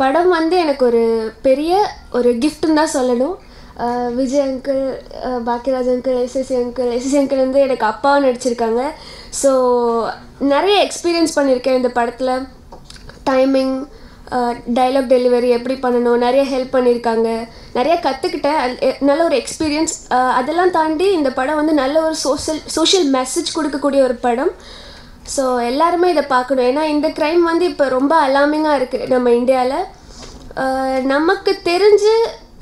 படம் வந்து எனக்கு ஒரு பெரிய ஒரு gift-னு தான் சொல்லணும் Vijay uncle Bhagyaraj uncle SSC uncle வந்து எனக்கு அப்பாவா நடிச்சிருக்காங்க சோ நிறைய எக்ஸ்பீரியன்ஸ் பண்ணிருக்கேன் இந்த படத்துல டைமிங் டயலாக் டெலிவரி எப்படி பண்ணனும் நிறைய ஹெல்ப் பண்ணிருக்காங்க நிறைய கத்துக்கிட்டேன் நல்ல ஒரு எக்ஸ்பீரியன்ஸ் அதெல்லாம் தாண்டி இந்த படம் வந்து நல்ல ஒரு சோஷியல் மெசேஜ் கொடுக்கக்கூடிய ஒரு படம் சோ எல்லாரும் இத பார்க்கணும் ஏனா இந்த crime வந்து இப்ப ரொம்ப அலாமிங்கா இருக்கு நம்ம இந்தியால நமக்கு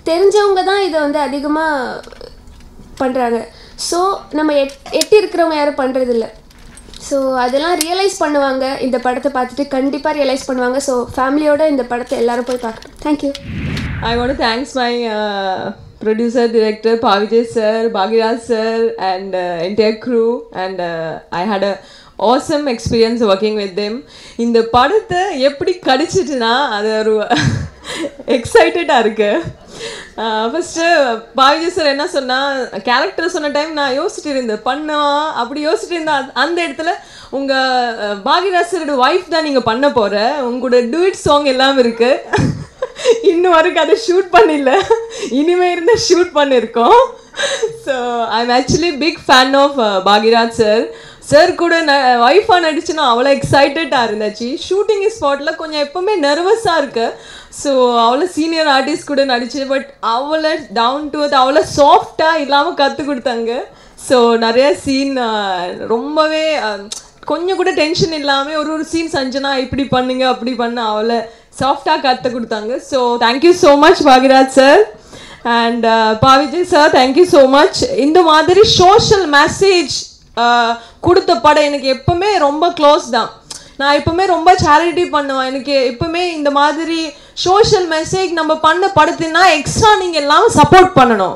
தெரிஞ்சவங்க தான் இத வந்து அதிகமா பண்றாங்க சோ நம்ம எட்டி இருக்குறவங்க யாரும் பண்றது இல்ல சோ அதெல்லாம் ரியலைஸ் பண்ணுவாங்க இந்த படத்தை பார்த்துட்டு கண்டிப்பா ரியலைஸ் பண்ணுவாங்க சோ ஃபேமிலியோட இந்த படத்தை எல்லாரும் போய் பார்க்கணும் thank you I want to thanks my producer director Pa Vijay sir Bhagyaraj sir and entire crew and I had a awesome experience working with them இந்த படத்தை எப்படி கடிச்சிட்டனா அது ஒரு excited ah irukku first Vijay sir enna sonna character sonna time na yosichittu irundha panna apdi yosichittu irundha and edathila unga Bhagyaraj sir wife da neenga panna pora ungoda duet song ellam irukku innu varukku adu shoot pannilla inime irundha shoot pannirkom so I'm actually big fan of Bhagyaraj sir sir கூட வைஃபா நடிச்சுனா அவ்வளோ எக்ஸைட்டடாக இருந்துச்சு shooting ஸ்பாட்ல கொஞ்சம் எப்பவுமே நர்வஸாக இருக்கு so அவ்வளோ சீனியர் ஆர்டிஸ்ட் கூட நடிச்சு பட் அவ்வளோ டவுன் டு அர்த் அவ்வளோ சாஃப்டாக இல்லாமல் கற்றுக் கொடுத்தாங்க ஸோ நிறைய சீன் ரொம்பவே கொஞ்சம் கூட டென்ஷன் இல்லாமல் ஒரு சீன் சஞ்சனா இப்படி பண்ணுங்க அப்படி பண்ண அவ்வளோ சாஃப்டாக கற்றுக் கொடுத்தாங்க so thank you so much Bhagyaraj sir and Pa Vijay sir thank you so much இந்த மாதிரி சோஷியல் மெசேஜ் கொடுத்த படம் எனக்கு எப்பவுமே ரொம்ப க்ளோஸ் தான் நான் எப்பவுமே ரொம்ப சேரிட்டி பண்ணுவேன் எனக்கு எப்பவுமே இந்த மாதிரி சோஷியல் மெசேஜ் நம்ம பண்ண படத்தினா எக்ஸ்ட்ரா நீங்கள் எல்லாரும் சப்போர்ட் பண்ணணும்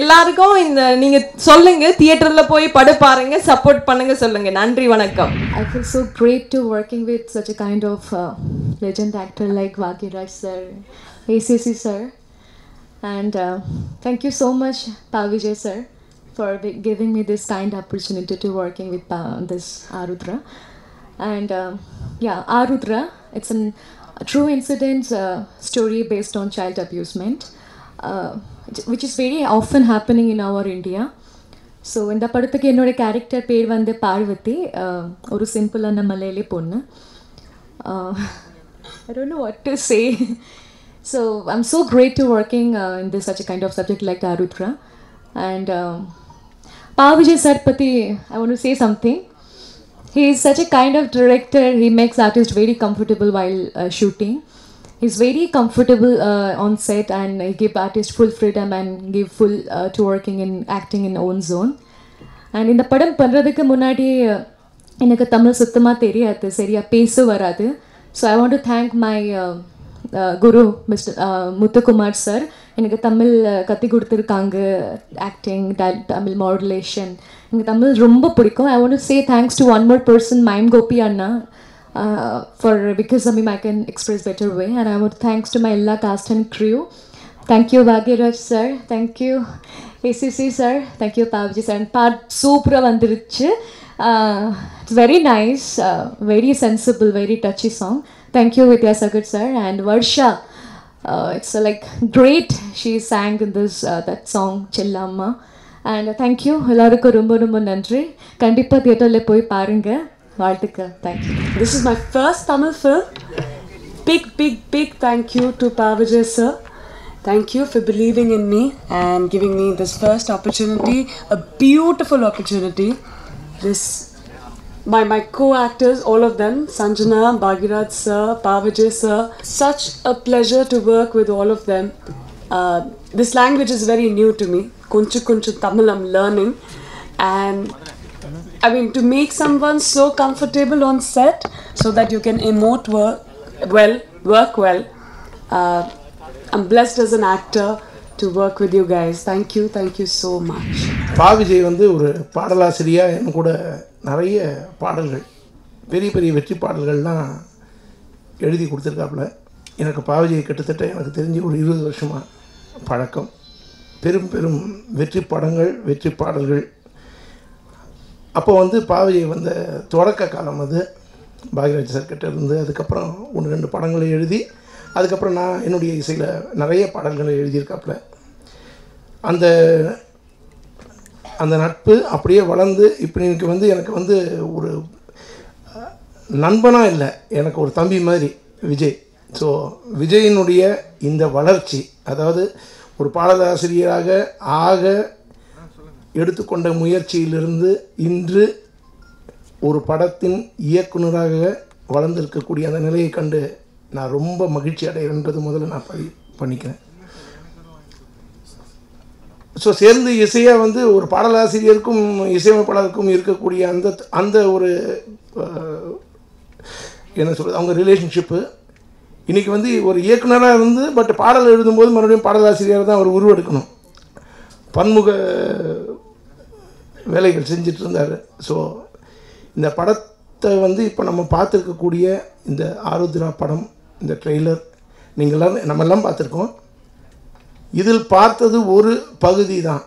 எல்லாருக்கும் இந்த நீங்கள் சொல்லுங்க தியேட்டரில் போய் படம் பாருங்க சப்போர்ட் பண்ணுங்க சொல்லுங்க நன்றி வணக்கம் I feel so great to working with such a kind of legend actor like Bhagyaraj sir ACC sir and thank you so much Pa Vijay sir for giving me this kind opportunity to working with this Aaruthra and yeah Aaruthra it's a true incident story based on child abusement which is very often happening in our India so inda padathukke enoda character per vande Parvathi oru simple ana malayali ponnu I don't know what to say so I'm so great to working in this such a kind of subject like Aaruthra and Pa Vijay Sarpati, I want to say something. He is such a kind of director. He makes artists very comfortable while shooting. He's very comfortable on set and he give artists full freedom and give full to working in acting in own zone. And in the padam pandradhukku munadi enakku Tamil suttama theriyadhu seriya pesu varadhu. So I want to thank my guru Mr. Muthukumar sir. எனக்கு தமிழ் கத்தி கொடுத்துருக்காங்க acting Tamil modulation எனக்கு தமிழ் ரொம்ப பிடிக்கும் I want to say thanks to one more person mime Gopi அண்ணா for because I mean I can express better way and I want thanks to my எல்லா cast and crew thank you Bhagyaraj sir thank you ACC sir thank you பாவிஜி sir பாட் சூப்பராக வந்துருச்சு it's very nice very sensible very touchy song thank you Vidyasagar sir and Varsha it's like great she sang in this that song Chellamma and thank you ellarku romba nandri kandipa theater la poi paarenga vaalthukka thank you this is my first Tamil film big thank you to Pa Vijay sir thank you for believing in me and giving me this first opportunity a beautiful opportunity this my co-actors all of them Sanjana, Bhagyaraj sir, Pa Vijay sir such a pleasure to work with all of them this language is very new to me konchu Tamil I'm learning and I mean to make someone so comfortable on set so that you can emote work well I'm blessed as an actor to work with you guys thank you so much Pa Vijay vandu oru paadalasiriya en kuda நிறைய பாடல்கள் பெரிய பெரிய வெற்றி பாடல்கள்லாம் எழுதி கொடுத்துருக்காப்புல எனக்கு பா விஜய் கிட்டத்தட்ட எனக்கு தெரிஞ்சு ஒரு 20 வருஷமாக பழக்கம் பெரும் வெற்றி படங்கள் வெற்றி பாடல்கள் அப்போ வந்து பா விஜய் வந்த தொடக்க காலம் அது பாக்யராஜ் சார்கிட்ட இருந்து அதுக்கப்புறம் 1-2 படங்களை எழுதி அதுக்கப்புறம் நான் என்னுடைய இசையில் நிறைய பாடல்களை எழுதியிருக்காப்புல. அந்த அந்த நட்பு அப்படியே வளர்ந்து இப்போ எனக்கு வந்து ஒரு நண்பனாக இல்லை, எனக்கு ஒரு தம்பி மாதிரி விஜய். ஸோ விஜயினுடைய இந்த வளர்ச்சி, அதாவது ஒரு பாடலாசிரியராக ஆக எடுத்துக்கொண்ட முயற்சியிலிருந்து இன்று ஒரு படத்தின் இயக்குநராக வளர்ந்திருக்கக்கூடிய அந்த நிலையை கண்டு நான் ரொம்ப மகிழ்ச்சி அடைகிறேன்றது முதல்ல நான் பதிவு பண்ணிக்கிறேன். ஸோ சேர்ந்து இசையாக ஒரு பாடலாசிரியருக்கும் இசையமைப்பாளருக்கும் இருக்கக்கூடிய அந்த அந்த ஒரு என்ன சொல்கிறது, அவங்க ரிலேஷன்ஷிப்பு இன்றைக்கி ஒரு இயக்குனராக இருந்து பட் பாடல் எழுதும்போது மறுபடியும் பாடலாசிரியராக தான் அவர் உருவெடுக்கணும், பன்முக வேலைகள் செஞ்சுட்டு இருந்தார். ஸோ இந்த படத்தை இப்போ நம்ம பார்த்துருக்கக்கூடிய இந்த ஆருத்ரா படம், இந்த ட்ரெய்லர் நீங்களாம் நம்மெல்லாம் பார்த்துருக்கோம். இதில் பார்த்தது ஒரு பகுதி தான்.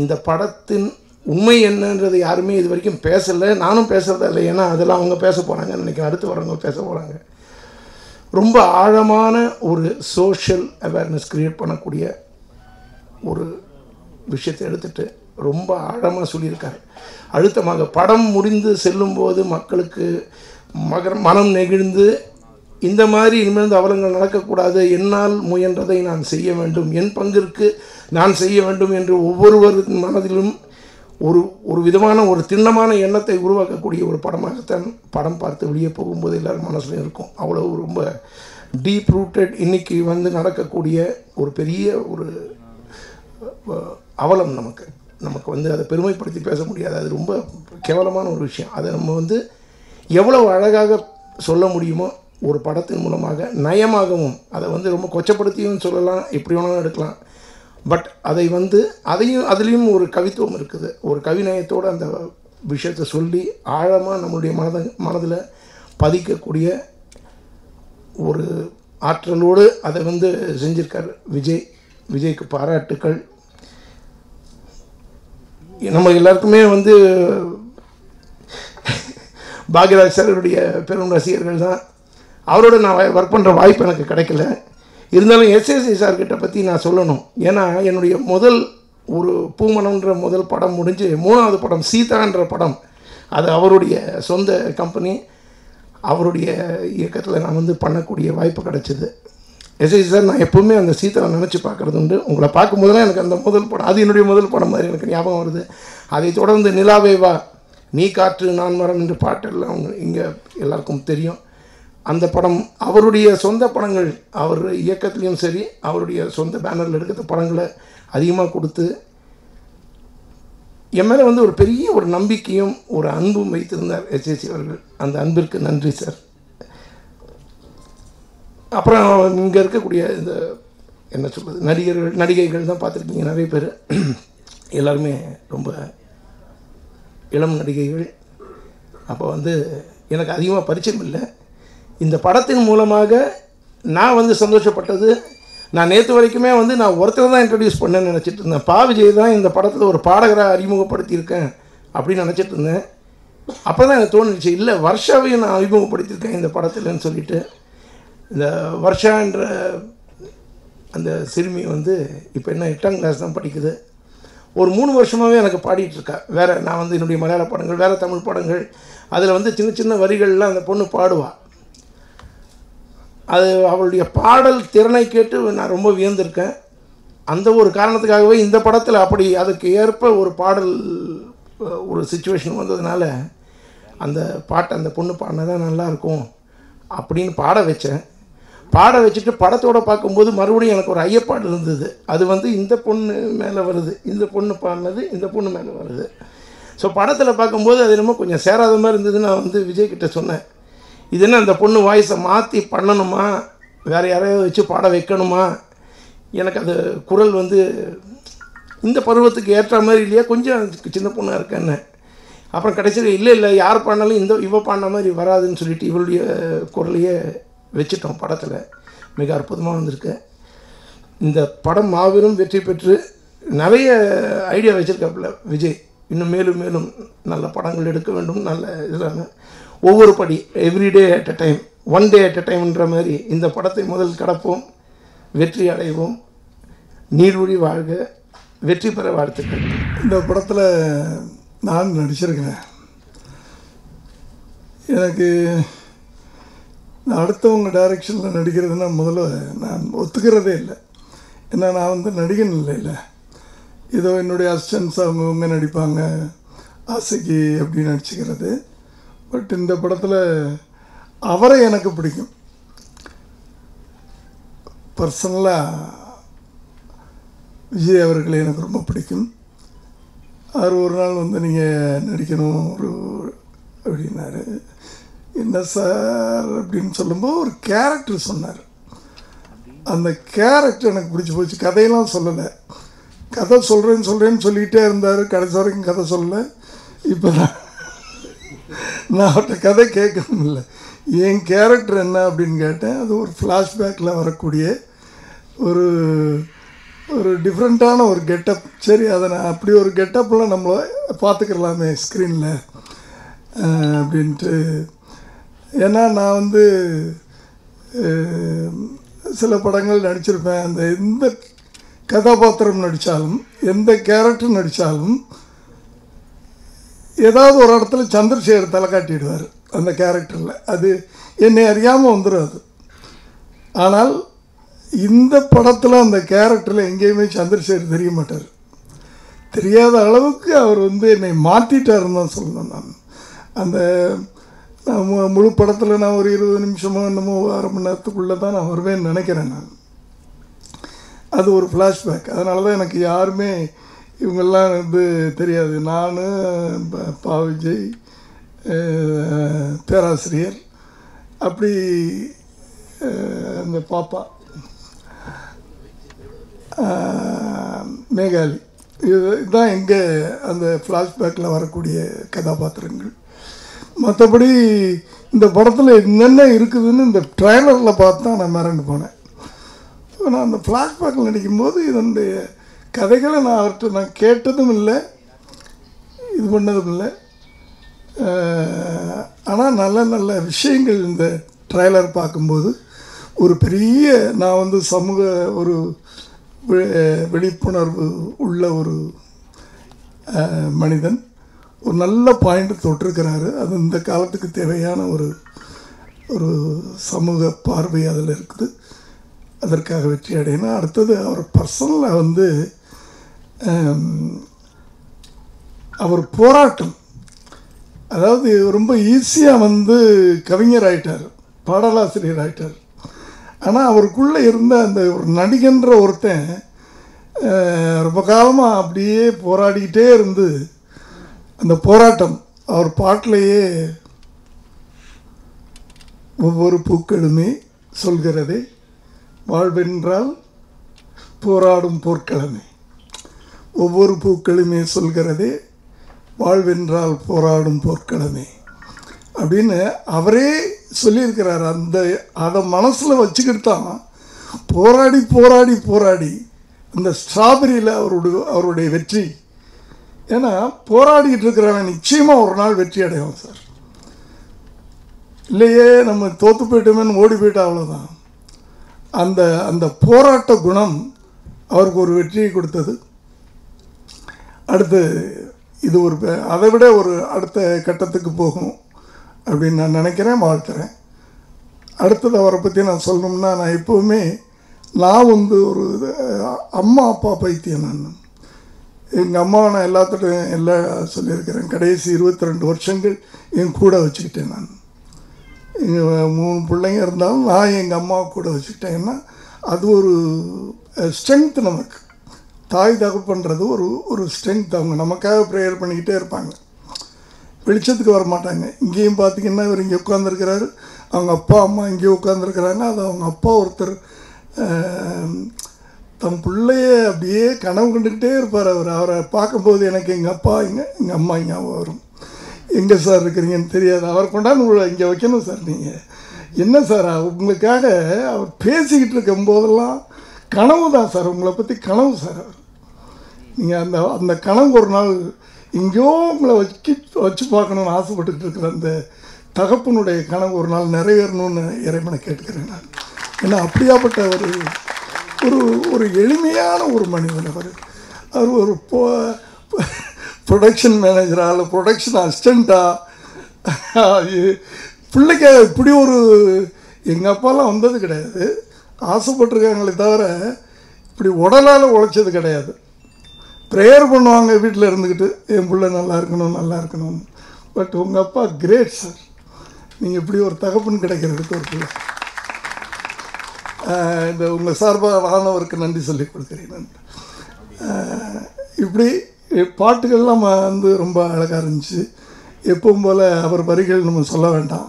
இந்த படத்தின் உண்மை என்னன்றது யாருமே இது வரைக்கும் பேசலை, நானும் பேசுகிறதா இல்லை. ஏன்னா அதெல்லாம் அவங்க பேச போகிறாங்கன்னு நினைக்கிறேன், அடுத்து வரவங்க பேச போகிறாங்க. ரொம்ப ஆழமான ஒரு சோஷியல் அவேர்னஸ் க்ரியேட் பண்ணக்கூடிய ஒரு விஷயத்தை எடுத்துகிட்டு ரொம்ப ஆழமாக சொல்லியிருக்காரு. அழுத்தமாக படம் முடிந்து செல்லும்போது மக்களுக்கு மனம் நெகிழ்ந்து இந்த மாதிரி இனிமேல் அவலங்கள் நடக்கக்கூடாது, என்னால் முயன்றதை நான் செய்ய வேண்டும், என் பங்கிற்கு நான் செய்ய வேண்டும் என்று ஒவ்வொருவரின் மனதிலும் ஒரு ஒரு விதமான ஒரு திண்ணமான எண்ணத்தை உருவாக்கக்கூடிய ஒரு படமாகத்தான் படம் பார்த்து வெளியே போகும்போது எல்லோரும் மனசுலையும் இருக்கும். அவ்வளோ ரொம்ப டீப் ரூட்டட் இன்றைக்கி நடக்கக்கூடிய ஒரு பெரிய ஒரு அவலம். நமக்கு அதை பெருமைப்படுத்தி பேச முடியாது, அது ரொம்ப கேவலமான ஒரு விஷயம். அதை நம்ம எவ்வளவு அழகாக சொல்ல முடியுமோ ஒரு படத்தின் மூலமாக, நயமாகவும் அதை ரொம்ப கொச்சப்படுத்தியும் சொல்லலாம், எப்படி வேணாலும் எடுக்கலாம். பட் அதை அதையும் அதுலேயும் ஒரு கவித்துவம் இருக்குது, ஒரு கவிநயத்தோடு அந்த விஷயத்தை சொல்லி ஆழமாக நம்மளுடைய மனதில் பதிக்கக்கூடிய ஒரு ஆற்றலோடு அதை செஞ்சிருக்கார் விஜய்க்கு பாராட்டுக்கள். நம்ம எல்லாருக்குமே பாக்யராஜ் சாருடைய பெரும் ரசிகர்கள் தான். அவரோட நான் ஒர்க் பண்ணுற வாய்ப்பு எனக்கு கிடைக்கல, இருந்தாலும் எஸ்ஏசி சார்கிட்ட பற்றி நான் சொல்லணும். ஏன்னா என்னுடைய முதல் ஒரு பூமனம்ன்ற முதல் படம் முடிஞ்சு மூணாவது படம் சீதான்ற படம், அது அவருடைய சொந்த கம்பெனி, அவருடைய இயக்கத்தில் நான் பண்ணக்கூடிய வாய்ப்பு கிடச்சிது. எஸ்ஏசி சார் நான் எப்போவுமே அந்த சீதாவை நினச்சி பார்க்குறது உண்டு. உங்களை பார்க்கும்போதுலாம் எனக்கு அந்த முதல் படம், அது என்னுடைய முதல் படம் மாதிரி எனக்கு ஞாபகம் வருது. அதை தொடர்ந்து நிலாவேவா, நீ காற்று நான் மரம் என்ற பாட்டெல்லாம் இங்கே எல்லாருக்கும் தெரியும். அந்த படம் அவருடைய சொந்த படங்கள், அவர் இயக்கத்துலேயும் சரி அவருடைய சொந்த பேனரில் எடுக்கிற படங்களை அதிகமாக கொடுத்து என் மேலே ஒரு பெரிய ஒரு நம்பிக்கையும் ஒரு அன்பும் வைத்திருந்தார் எஸ்ஏசி அவர்கள். அந்த அன்பிற்கு நன்றி சார். அப்புறம் இங்கே இருக்கக்கூடிய இந்த என்ன சொல்கிறது நடிகைகள் தான் பார்த்துருக்கீங்க, நிறைய பேர் எல்லாருமே ரொம்ப இளம் நடிகைகள். அப்போ எனக்கு அதிகமாக பரிச்சயம் இல்லை. இந்த படத்தின் மூலமாக நான் சந்தோஷப்பட்டது, நான் நேற்று வரைக்குமே நான் ஒருத்தர் தான் இன்ட்ரடியூஸ் பண்ணேன்னு நினச்சிட்டு இருந்தேன். பா விஜய் தான் இந்த படத்தில் ஒரு பாடகராக அறிமுகப்படுத்தியிருக்கேன் அப்படின்னு நினச்சிட்டு இருந்தேன். அப்போ தான் எனக்கு தோணுச்சு, இல்லை வர்ஷாவையும் நான் அறிமுகப்படுத்தியிருக்கேன் இந்த படத்தில்னு சொல்லிட்டு. இந்த வர்ஷான்ற அந்த சிறுமி இப்போ என்ன 8ஆம் கிளாஸ் தான் படிக்குது. ஒரு 3 வருஷமாகவே எனக்கு பாடிட்டுருக்கா. வேறு நான் என்னுடைய மலையாள படங்கள், வேறு தமிழ் படங்கள், அதில் சின்ன சின்ன வரிகள்லாம் அந்த பொண்ணு பாடுவாள். அது அவளுடைய பாடல் திறனை கேட்டு நான் ரொம்ப வியந்திருக்கேன். அந்த ஒரு காரணத்துக்காகவே இந்த படத்தில் அப்படி அதுக்கு ஏற்ப ஒரு பாடல் ஒரு சுச்சுவேஷன் வந்ததுனால அந்த பாட்டை அந்த பொண்ணு பாடினதான் நல்லாயிருக்கும் அப்படின்னு பாட வச்சுட்டு படத்தோடு பார்க்கும்போது மறுபடியும் எனக்கு ஒரு ஐயப்பாடு இருந்தது. அது இந்த பொண்ணு மேலே வருது, இந்த பொண்ணு பாடினது இந்த பொண்ணு மேலே வருது. ஸோ படத்தில் பார்க்கும்போது அது என்னமோ கொஞ்சம் சேராத மாதிரி இருந்தது. நான் விஜய்கிட்ட சொன்னேன், இது என்ன அந்த பொண்ணு வாய்ஸை மாற்றி பண்ணணுமா, வேறு யாரையாவது வச்சு பாட வைக்கணுமா, எனக்கு அது குரல் இந்த பருவத்துக்கு ஏற்ற மாதிரி இல்லையா, கொஞ்சம் சின்ன பொண்ணாக இருக்கேன்னு. அப்புறம் கடைசியில் இல்லை யார் பாடினாலும் இவ பாடின மாதிரி வராதுன்னு சொல்லிட்டு இவளுடைய குரலையே வச்சுட்டோம் படத்தில். மிக அற்புதமாக வந்திருக்கு இந்த படம். மாபெரும் வெற்றி பெற்று நிறைய ஐடியா வச்சுருக்காப்புல விஜய். இன்னும் மேலும் மேலும் நல்ல படங்கள் எடுக்க வேண்டும், நல்ல இதெல்லாம் ஒவ்வொரு படி everyday at a time one day at a time என்ற மாதிரி இந்த படத்தை முதல் கடப்போம் வெற்றி அடைவோம் நீருடி வாழ்க வெற்றி பெற வாழ்த்துக்கள் இந்த படத்துல நான் நடிச்சிருக்கேன் எனக்கு அடுத்தவங்க டைரக்ஷன்ல நடிக்கிறதுனா முதல்ல நான் ஒத்துக்கிறதே இல்ல என்ன நான் வந்து நடிகன் இல்ல இதோ என்னோட அசிஸ்டன்ட்ஸ் அவங்கங்க நடிப்பாங்க ஆசிகி அப்படி நடிச்சிக்கிறது பட் இந்த படத்துல அவரை எனக்கு பிடிக்கும் பர்சனலா விஜய் அவர்களை எனக்கு ரொம்ப பிடிக்கும் அவர் ஒரு நாள் வந்து நீங்க நடிக்கணும் ஒரு அப்படினாரு என்ன சார் அப்படினு சொல்லும்போது ஒரு கரெக்டர் சொன்னார் அந்த கரெக்டர் எனக்கு பிடிச்சு போச்சு கதையெல்லாம் சொல்லல கதை சொல்றேன்னு சொல்லிட்டே இருந்தாரு கடைசி வரைக்கும் கதை சொல்லல இப்போ நான் கதை கேட்கவும் இல்ல ஏன் கரெக்டர் என்ன அப்படினு கேட்டேன் அது ஒரு ஃபிளாஷ் பேக்ல வரக்கூடிய ஒரு ஒரு டிஃபரண்டான ஒரு கெட்டப் சரி அத நான் அப்படி ஒரு கெட்டப்ல நம்ம பாத்துக்கலாமே ஸ்கிரீன்ல அப்படினு ஏனா நான் வந்து சில படங்கள் நடிச்சிருப்பேன் அந்த எந்த கதாபாத்திரம் நடிச்சாலும் எந்த கரெக்டர் நடிச்சாலும் ஏதாவது ஒரு இடத்துல சந்திரசேகர் தலை காட்டிடுவார் அந்த கரெக்டர்ல அது என்னை அறியாம வந்திருது ஆனால் இந்த படத்துல அந்த கரெக்டர்ல எங்கேயுமே சந்திரசேகர் தெரிய மாட்டார் தெரியாத அளவுக்கு அவர் வந்து என்னை மாத்திட்டாருன்னு தான் சொல்லணும் நான் அந்த முழு படத்துல நான் ஒரு 20 நிமிஷமா நம்ம 6 மணி நேரத்துக்குள்ள தான் நான் வரவேன்னு நினைக்கிறேன் நான் அது ஒரு ஃபிளாஷ் பேக் அதனால தான் எனக்கு யாருமே இவங்க எல்லாம் வந்து தெரியாது நான் பா விஜய் பேராசிரியர் அப்படி அந்த பாப்பா மேகாலி இதான் எங்க அந்த ஃபிளாஷ் பேக்ல வரக்கூடிய கதாபாத்திரங்கள் மத்தபடி இந்த படத்துல என்னென்ன இருக்குதுன்னு இந்த ட்ரைலர்ல பார்த்தா நான் மறந்து போனேன் நான் அந்த ஃபிளாஷ் பேக்ல நடிக்கும்போது இதனுடைய கதைகளை நான் அவர்ட்ட நான் கேட்டதும் இல்ல இது பண்ணதும் இல்ல ஆனா நல்ல நல்ல விஷயங்கள் இந்த ட்ரைலர் பாக்கும்போது ஒரு பெரிய நான் வந்து சமூக ஒரு விழிப்புணர்வு உள்ள ஒரு மனிதன் ஒரு நல்ல பாயிண்ட் தொட்டிருக்காரு அது இந்த காலத்துக்கு தேவையான ஒரு ஒரு சமூக பார்வை அதுல இருக்குது அதற்காக வெற்றி அடைனா அடுத்து அவர் பர்சனலா வந்து அவர் போராட்டம் அதாவது ரொம்ப ஈஸியா வந்து கவிஞர் ஆயிட்டார் பாடலாசிரியர் ஆயிட்டார் ஆனா அவருக்குள்ள இருந்த அந்த ஒரு நடிகன்ற ஒருத்தன் ரொம்ப காலமா அப்படியே போராடிட்டே இருந்து அந்த போராட்டம் அவர் பாட்டலையே ஒவ்வொரு பூக்களுமே சொல்கிறது வாழ்வென்றால் போராடும் போர்க்களமே ஒவ்வொரு பூக்களுமே சொல்கிறது வாழ்வென்றால் போராடும் போர்க்களமே அப்படின்னு அவரே சொல்லியிருக்கிறார் அந்த அத மனசுல வச்சுக்கிட்டான் போராடி போராடி போராடி அந்த ஸ்ட்ராபெரியில அவருடைய வெற்றி ஏனா போராடிட்டு இருக்கறவன் நிச்சயமா ஒரு நாள் வெற்றி அடைவான் சார் இல்லையே நம்ம தோத்து போய்ட்டோம்னு ஓடி போய்ட்டா அவ்வளவுதான் அந்த அந்த போராட்ட குணம் அவருக்கு ஒரு வெற்றியை கொடுத்தது அடுத்து இது ஒரு அதைவிட ஒரு அடுத்த கட்டத்துக்கு போகும் அப்படி நான் நினைக்கிறேன் வாழ்த்துறேன் அடுத்து அவரை பத்தி நான் சொல்லணும்னா நான் எப்பவுமே நான் வந்து ஒரு அம்மா அப்பா பைத்தியம் நான் எங்க அம்மாவை நான் எல்லாத்துட்டும் எல்லாம் சொல்லியிருக்கிறேன் கடைசி 22 வருஷங்கள் என் கூட வச்சுக்கிட்டேன் நான் எங்கள் 3 பிள்ளைங்க இருந்தாலும் நான் எங்கள் அம்மாவை கூட வச்சுக்கிட்டேன் ஏன்னா அது ஒரு ஸ்ட்ரென்த் நமக்கு தாய் தகப்பன்றது ஒரு ஒரு ஸ்ட்ரென்த் அவங்க நமக்காக ப்ரேயர் பண்ணிக்கிட்டே இருப்பாங்க வெளிச்சத்துக்கு வர மாட்டாங்க இங்கேயும் பார்த்தீங்கன்னா இவர் இங்கே உட்காந்துருக்கிறாரு அவங்க அப்பா அம்மா இங்கே உட்காந்துருக்கிறாங்க அது அவங்க அப்பா ஒருத்தர் தம் பிள்ளைய அப்படியே கனவு கண்டுக்கிட்டே இருப்பார் அவர் அவரை பார்க்கும்போது எனக்கு எங்கள் அப்பா எங்கள் அம்மா ஞாபகம் வரும் எங்கே சார் இருக்கிறீங்கன்னு தெரியாது அவர் கொண்டாந்து உங்களை இங்கே வைக்கணும் சார் நீங்கள் என்ன சார் உங்களுக்காக அவர் பேசிக்கிட்டு இருக்கும்போதெல்லாம் கனவு தான் சார் உங்களை பற்றி கனவு சார் அவர் நீங்கள் அந்த அந்த கனவு ஒரு நாள் எங்கேயோ உங்களை வச்சு பார்க்கணும்னு ஆசைப்பட்டுக்கிட்டு இருக்கிற அந்த தகப்பனுடைய கனவு ஒரு நாள் நிறைவேறணும்னு இறைவனை கேட்கிறேன் நான். ஏன்னா அப்படியாப்பட்ட ஒரு ஒரு ஒரு எளிமையான ஒரு மனிதன் அவர். அவர் ஒரு ப்ரொடக்ஷன் மேனேஜராக இல்லை ப்ரொடக்ஷன் அசிஸ்டண்ட்டாக பிள்ளைக்கு இப்படி ஒரு எங்கள் அப்பாலாம் வந்தது கிடையாது. ஆசைப்பட்டிருக்காங்களே தவிர இப்படி உடலால் உழைச்சது கிடையாது. ப்ரேயர் பண்ணுவாங்க வீட்டில் இருந்துக்கிட்டு, என் பிள்ளை நல்லா இருக்கணும் நல்லா இருக்கணும்னு. பட் உங்கள் அப்பா கிரேட் சார். நீங்கள் இப்படி ஒரு தகப்பன் கிடைக்கிறதுக்கு ஒரு பிள்ளை இந்த உங்கள் சார்பாக ஆனவருக்கு நன்றி சொல்லி கொடுக்குறேன் நான். இப்படி பாட்டுகள்லாம் வந்து ரொம்ப அழகாக இருந்துச்சு. எப்பவும் போல் அவர் வரிகள் நம்ம சொல்ல வேண்டாம்.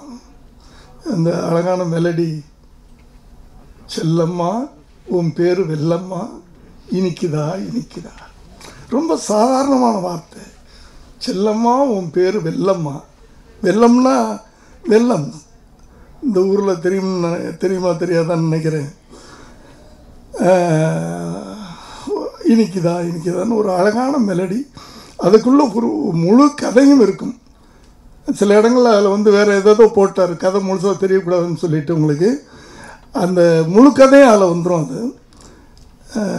அந்த அழகான மெலடி, செல்லம்மா உன் பேர் வெல்லம்மா இனிக்குதா இனிக்குதா. ரொம்ப சாதாரணமான வார்த்தை, செல்லம்மா உன் பேர் வெல்லம்மா. வெல்லம்னா வெல்லம் இந்த ஊரில் தெரியும்னு தெரியுமா தெரியாதான்னு நினைக்கிறேன். இனிக்குதா இனிக்குதான்னு ஒரு அழகான மெலடி. அதுக்குள்ளே ஒரு முழு கதையும் இருக்கும். சில இடங்களில் அதில் வந்து வேறு ஏதோ போட்டார், கதை முழுசாக தெரியக்கூடாதுன்னு சொல்லிவிட்டு உங்களுக்கு அந்த முழு கதையும் அதில் வந்துடும். அது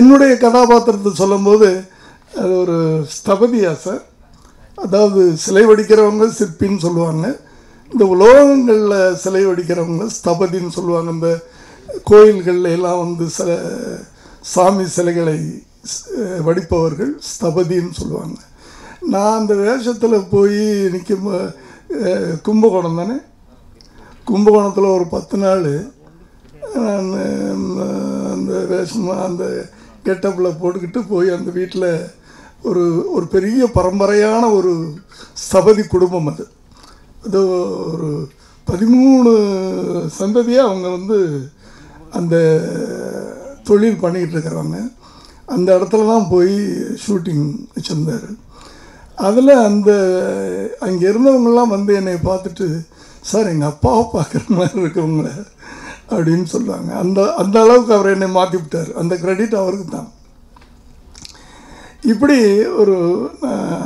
என்னுடைய கதாபாத்திரத்தை சொல்லும்போது அது ஒரு ஸ்தபதியா சார், அதாவது சிலை வடிக்கிறவங்க சிற்பின்னு சொல்லுவாங்க, இந்த உலோகங்களில் சிலை வடிக்கிறவங்க ஸ்தபதின்னு சொல்லுவாங்க. இந்த கோயில்களில் எல்லாம் வந்து சில சாமி சிலைகளை வடிப்பவர்கள் ஸ்தபதின்னு சொல்லுவாங்க. நான் அந்த வேஷத்தில் போய் நிற்கும் கும்பகோணம் தானே, கும்பகோணத்தில் ஒரு 10 நாள் நான் அந்த வேஷமாக அந்த கெட்டப்பில் போட்டுக்கிட்டு போய் அந்த வீட்டில் ஒரு ஒரு பெரிய பரம்பரையான ஒரு ஸ்தபதி குடும்பம். அது அது ஒரு 13 சந்ததியாக அவங்க வந்து அந்த தொழில் பண்ணிக்கிட்டு இருக்கிறாங்க. அந்த இடத்துல தான் போய் ஷூட்டிங் வச்சுருந்தார். அதில் அங்கே இருந்தவங்களாம் வந்து என்னை பார்த்துட்டு, சார் எங்கள் அப்பாவை பார்க்குற மாதிரி இருக்கவங்கள அப்படின்னு சொல்லுவாங்க. அந்த அளவுக்கு அவர் என்னை மாற்றி விட்டார். அந்த கிரெடிட் அவருக்கு தான். இப்படி ஒரு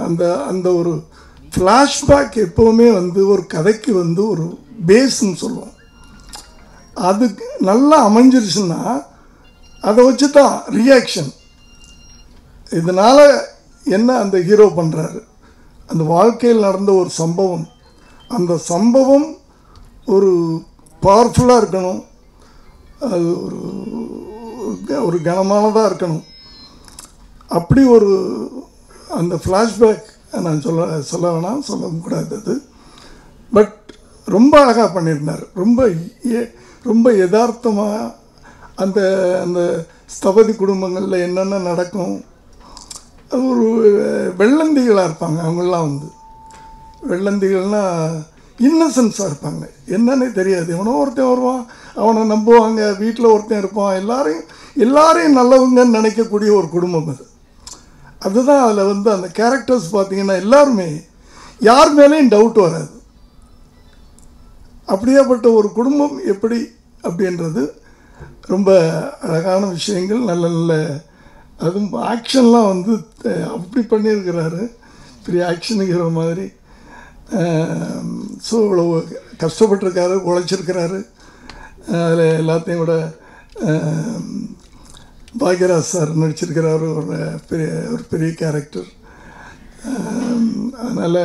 அந்த அந்த ஒரு ஃப்ளாஷ்பேக் எப்போவுமே வந்து ஒரு கதைக்கு வந்து ஒரு பேஸுன்னு சொல்லுவோம். அதுக்கு நல்லா அமைஞ்சிருச்சுன்னா அதை வச்சு தான் ரியாக்ஷன். இதனால் என்ன அந்த ஹீரோ பண்ணுறாரு, அந்த வாழ்க்கையில் நடந்த ஒரு சம்பவம், அந்த சம்பவம் ஒரு பவர்ஃபுல்லாக இருக்கணும், அது ஒரு ஒரு கனமானதாக இருக்கணும். அப்படி ஒரு அந்த ஃப்ளாஷ்பேக் நான் சொல்ல வேணாம், சொல்லவும் கூடாது அது. பட் ரொம்ப அழகாக பண்ணியிருந்தார். ரொம்ப யதார்த்தமாக அந்த அந்த ஸ்தபதி குடும்பங்களில் என்னென்ன நடக்கும். அது ஒரு வெள்ளந்திகளாக இருப்பாங்க அவங்களாம் வந்து. வெள்ளந்திகள்னால் இன்னசென்ஸாக இருப்பாங்க, என்னன்னே தெரியாது. எவனோ ஒருத்தன் வருவான், அவனை நம்புவாங்க, வீட்டில் ஒருத்தன் இருப்பான், எல்லாரையும் நல்லவங்கன்னு நினைக்கக்கூடிய ஒரு குடும்பம் அது. அதுதான் அதில் வந்து அந்த கேரக்டர்ஸ் பார்த்திங்கன்னா எல்லாருமே யார் மேலேயும் டவுட் வராது. அப்படியாப்பட்ட ஒரு குடும்பம் எப்படி அப்படின்றது ரொம்ப அழகான விஷயங்கள். நல்ல நல்ல அதுவும் ஆக்ஷன்லாம் வந்து அப்படி பண்ணியிருக்கிறாரு, பெரிய ஆக்ஷனுங்கிற மாதிரி. ஸோ இவ்வளோ கஷ்டப்பட்டுருக்காரு, உழைச்சிருக்கிறாரு. அதில் எல்லாத்தையும் விட பாக்யராஜ் சார் நடிச்சிருக்கிறாரு, ஒரு பெரிய கேரக்டர். அதனால்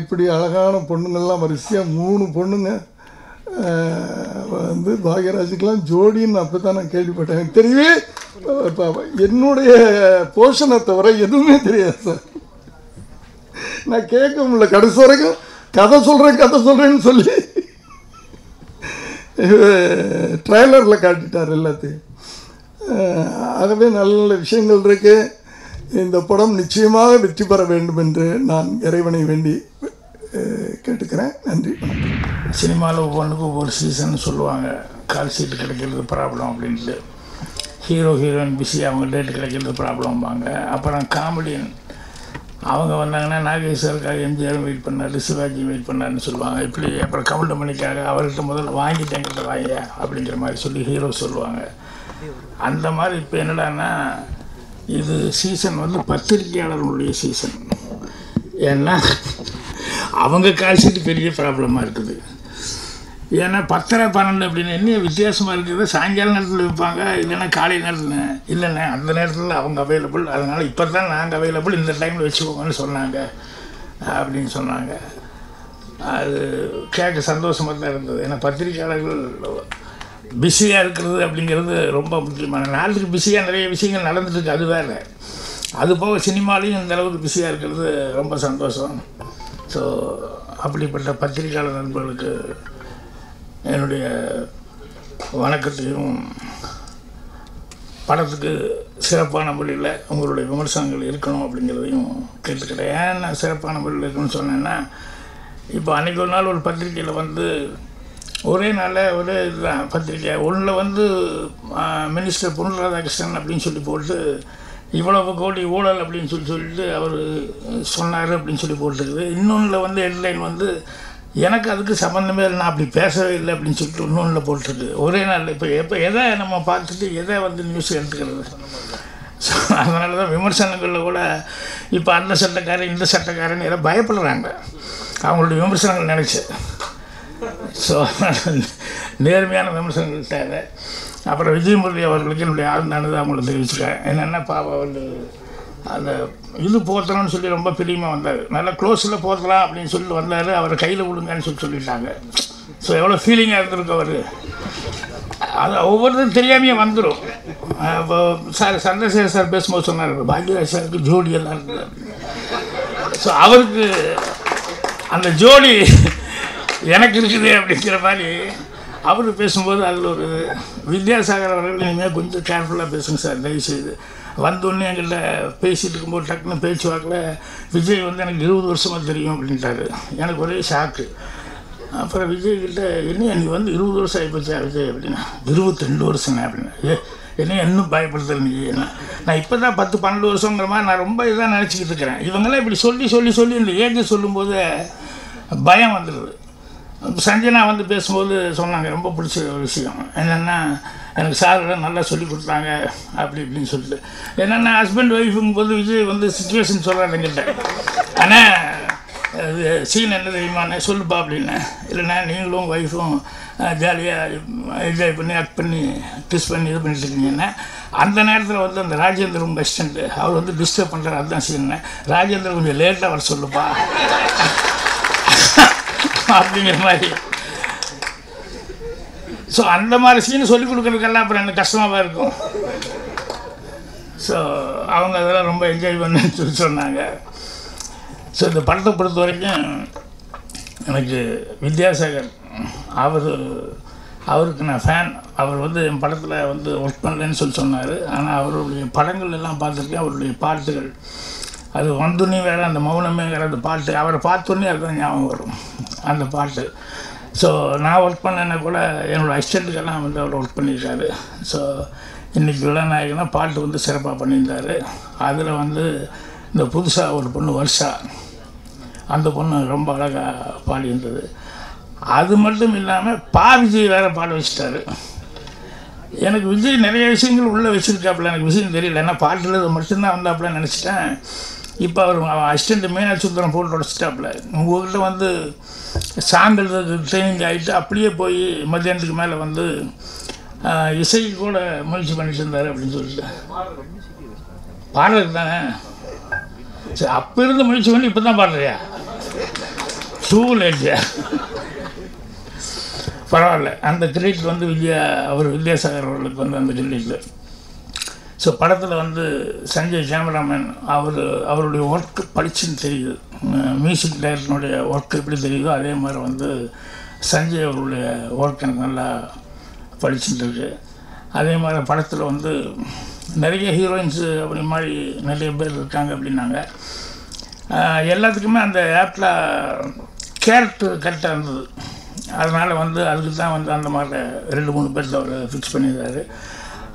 இப்படி அழகான பொண்ணுங்கள்லாம் வரிசையாக 3 பொண்ணுங்க வந்து பாக்யராஜுக்கெலாம் ஜோடின்னு அப்போ தான் நான் கேள்விப்பட்டேன். தெரியவே என்னுடைய போஷனை தவிர எதுவுமே தெரியாது சார். நான் கேட்க முடியல, கடைசி வரைக்கும் கதை சொல்கிறேன்னு சொல்லி ட்ரைலரில் காட்டிட்டார் எல்லாத்தையும். ஆகவே நல்ல நல்ல விஷயங்கள் இருக்குது. இந்த படம் நிச்சயமாக வெற்றி பெற வேண்டும் என்று நான் இறைவனை வேண்டி கேட்டுக்கிறேன். நன்றி. சினிமாவில் ஒவ்வொன்றுக்கும் ஒவ்வொரு சீசன் சொல்லுவாங்க, கால் சீட்டு கிடைக்கிறது ப்ராப்ளம் அப்படின்ட்டு. ஹீரோ ஹீரோயின் பிஸி, அவங்க டேட் கிடைக்கிறது ப்ராப்ளம்பாங்க. அப்புறம் காமெடியன் அவங்க வந்தாங்கன்னா நாகேஸ்வருக்காக எம்ஜிஆரும் வெயிட் பண்ணார், சிவாஜியும் வெயிட் பண்ணார்னு சொல்லுவாங்க. இப்படி அப்புறம் கவுண்டமணிக்காக அவர்கிட்ட முதல்ல வாங்கிட்டேங்கிட்ட வாங்க அப்படிங்கிற மாதிரி சொல்லி ஹீரோ சொல்லுவாங்க. அந்த மாதிரி இப்போ என்னடான்னா இது சீசன் வந்து பத்திரிகையாளர்களுடைய சீசன். ஏன்னா அவங்க காசுக்கு பெரிய ப்ராப்ளமாக இருக்குது. ஏன்னா 10:30 12 அப்படின்னு என்ன வித்தியாசமாக இருக்குது. சாயங்கால நேரத்தில் வைப்பாங்க, இல்லைன்னா காலை நேரத்தில், இல்லைண்ணே அந்த நேரத்தில் அவங்க அவைலபிள், அதனால் இப்போ தான் நாங்கள் அவைலபிள், இந்த டைமில் வச்சுக்கோங்கன்னு சொன்னாங்க அப்படின்னு சொன்னாங்க. அது கேட்க சந்தோஷமாக தான் இருந்தது. ஏன்னா பத்திரிகையாளர்கள் பிஸியாக இருக்கிறது அப்படிங்கிறது ரொம்ப முக்கியமான, நாட்டுக்கு பிஸியாக நிறைய விஷயங்கள் நடந்துட்டுருக்கு, அது வேறு. அதுபோக சினிமாலையும் இந்தளவுக்கு பிஸியாக இருக்கிறது ரொம்ப சந்தோஷம். ஸோ அப்படிப்பட்ட பத்திரிகையாளர் நண்பர்களுக்கு என்னுடைய வணக்கத்தையும், படத்துக்கு சிறப்பான மொழியில் உங்களுடைய விமர்சனங்கள் இருக்கணும் அப்படிங்கிறதையும் கேட்டுக்கிறேன். ஏன் நான் சிறப்பான மொழியில் இருக்குன்னு சொன்னேன்னா, இப்போ அன்றைக்கி ஒரு நாள் ஒரு பத்திரிக்கையில் வந்து ஒரே நாளில் ஒரே இதுதான் பத்திரிக்கை ஒன்றில் வந்து மினிஸ்டர் பொன் ராதாகிருஷ்ணன் அப்படின்னு சொல்லி போட்டு இவ்வளவு கோடி ஊழல் அப்படின்னு சொல்லிட்டு அவர் சொன்னார் அப்படின்னு சொல்லி போட்டுருக்குது. இன்னொன்றில் வந்து ஹெட்லைன் வந்து எனக்கு அதுக்கு சம்மந்தமே இல்லை, நான் அப்படி பேசவே இல்லை அப்படின்னு சொல்லிட்டு இன்னொன்றில் போட்டிருக்கு. ஒரே நாளில் இப்போ எப்போ எதை நம்ம பார்த்துட்டு எதை வந்து நியூஸ் எடுத்துக்கிறது? ஸோ அதனால தான் விமர்சனங்களில் கூட இப்போ அந்த சட்டக்காரன் இந்த சட்டக்காரன் எல்லாம் பயப்படுறாங்க அவங்களுடைய விமர்சனங்கள் நினச்சி. ஸோ நேர்மையான விமர்சனங்கள் தேவை. அப்புறம் விஜய் முரளி அவர்களுக்கு என்னுடைய ஆழ்ந்தானது அவங்கள தெரிவிச்சுக்கேன். என்னென்னா பாவா வந்து அந்த இது போத்தலாம்னு சொல்லி ரொம்ப பிரியமாக வந்தார், நல்லா க்ளோஸில் போத்தலாம் அப்படின்னு சொல்லி வந்தார். அவரை கையில் விடுங்கன்னு சொல்லிட்டாங்க. ஸோ எவ்வளோ ஃபீலிங்காக இருந்திருக்கு அவர். அது ஒவ்வொருத்தரும் தெரியாமையே வந்துடும். இப்போ சார் சந்திரசேகர் சார் பேசும்போது சொன்னார், பாக்யராஜ் சாருக்கு ஜோடி எல்லாம் இருந்தது. ஸோ அவருக்கு அந்த ஜோடி எனக்கு இருக்குது அப்படிங்கிற மாதிரி அவர் பேசும்போது அதில் ஒரு வித்யாசாகர் அவர்கள் இனிமேல் கொஞ்சம் கேர்ஃபுல்லாக பேசுங்க சார் தயவுசெய்து. வந்தோடனே எங்கள்கிட்ட பேசிகிட்டு இருக்கும்போது டக்குன்னு பேச்சுவாக்கில் விஜய் வந்து எனக்கு 20 வருஷமாக தெரியும் அப்படின்ட்டாரு. எனக்கு ஒரே ஷாக்கு. அப்புறம் விஜய்கிட்ட என்ன நீ வந்து 20 வருஷம் ஆகிப்போச்சா விஜய் அப்படின்னா, 22 வருஷம்ண்ணே அப்படின்னா. என்ன இன்னும் பயப்படுத்துகிற நீ? ஏன்னா நான் இப்போ தான் 10 12 வருஷங்கிற மாதிரி நான் ரொம்ப இதாக நினச்சிக்கிட்டு இருக்கிறேன். இவங்களாம் இப்படி சொல்லி சொல்லி சொல்லி இந்த ஏஜை சொல்லும்போது பயம் வந்துடுது. சஞ்சனா வந்து பேசும்போது சொன்னாங்க ரொம்ப பிடிச்ச ஒரு விஷயம் என்னென்னா, எனக்கு சாரெல்லாம் நல்லா சொல்லி கொடுத்தாங்க அப்படி இப்படின்னு சொல்லிட்டு. என்னென்னா ஹஸ்பண்ட் ஒய்ஃபுங்கும் போது விஜய் வந்து சுச்சுவேஷன் சொல்கிறாரு என்கிட்ட. ஆனால் இது சீன் என்ன தெரியுமாண்ணே சொல்லுப்பா அப்படின்னு. இல்லைண்ணா நீங்களும் ஒய்ஃபும் ஜாலியாக என்ஜாய் பண்ணி ஆக்ட் பண்ணி டிஸ் பண்ணி இது பண்ணிட்டு இருக்கீங்கன்னா அந்த நேரத்தில் வந்து அந்த ராஜேந்திர உங்கள் அசிஸ்டண்ட்டு அவர் வந்து டிஸ்டர்ப் பண்ணுறாரு, அதுதான் சீன். ராஜேந்திர கொஞ்சம் லேட்டாக வர சொல்லுப்பா அப்படிங்கிற மாதிரி. ஸோ அந்த மாதிரி சீன் சொல்லிக் கொடுக்குறதுக்கெல்லாம் அப்புறம் எனக்கு கஷ்டமாக இருக்கும். ஸோ அவங்க அதெல்லாம் ரொம்ப என்ஜாய் பண்ணுன்னு சொல்லி சொன்னாங்க. ஸோ இந்த படத்தை பொறுத்த வரைக்கும் எனக்கு வித்யாசாகர் அவருக்கு நான் ஃபேன். அவர் வந்து என் படத்தில் வந்து ஒர்க் பண்ணலன்னு சொல்லி சொன்னார். ஆனால் அவருடைய படங்கள் எல்லாம் பார்த்துருக்கேன். அவருடைய பாட்டுகள் அது வந்துன்னே வேறு அந்த மௌனமேங்கிற அந்த பாட்டு அவரை பார்த்தோன்னே அதுதான் ஞாபகம் வரும் அந்த பாட்டு. ஸோ நான் ஒர்க் பண்ணேன்னா கூட என்னோடய அசிஸ்டண்ட்டுக்கெல்லாம் வந்து அவர் ஒர்க் பண்ணியிருக்காரு. ஸோ இன்றைக்கி விழநாயகனா பாட்டு வந்து சிறப்பாக பண்ணியிருந்தார். அதில் வந்து இந்த புதுசாக ஒரு பொண்ணு வர்ஷா, அந்த பொண்ணு ரொம்ப அழகாக பாடியிருந்தது. அது மட்டும் இல்லாமல் பா விஜய் வேறு பாட வச்சுட்டாரு. எனக்கு விஜய் நிறைய விஷயங்கள் உள்ளே வச்சுருக்காப்புல, எனக்கு விஷயம் தெரியல. ஏன்னா பாட்டில் மட்டும்தான் வந்தாப்புல நினச்சிட்டேன். இப்போ அவர் அசிஸ்டண்ட் மீனாட்சி சுந்தரம் போட்டு உடச்சிட்டாப்புல. உங்கள்கிட்ட வந்து சாங்கல்றது ட்ரைனிங் ஆகிட்டு அப்படியே போய் மத்தியானத்துக்கு மேலே வந்து இசை கூட முயற்சி பண்ணிட்டு இருந்தார் அப்படின்னு சொல்லிட்டு. பாடுறது தானே சரி, அப்போ இருந்து முயற்சி பண்ணி இப்போ தான் பாடுறியா? டூ லேட்யா? பரவாயில்ல, அந்த கிரெடிட் வந்து வித்யாசாகர் அவர்களுக்கு வந்து அந்த கிரெடிட். ஸோ படத்தில் வந்து சஞ்சய் கேமராமேன் அவருடைய ஒர்க் படிச்சுன்னு தெரியுது. மியூசிக் டைரக்டருடைய ஒர்க் எப்படி தெரியுதோ அதே மாதிரி வந்து சஞ்சய் அவருடைய ஒர்க் எனக்கு நல்லா படிச்சுட்டு இருக்குது. அதே மாதிரி படத்தில் வந்து நிறைய ஹீரோயின்ஸு அப்படி மாதிரி நிறைய பேர் இருக்காங்க அப்படின்னாங்க. எல்லாத்துக்குமே அந்த ஆப்பில் கேரக்டர் கரெக்டாக இருந்தது. அதனால் வந்து அதுக்கு தான் வந்து அந்த மாதிரி 2 3 பேர் அவர் ஃபிக்ஸ் பண்ணியிருந்தார்.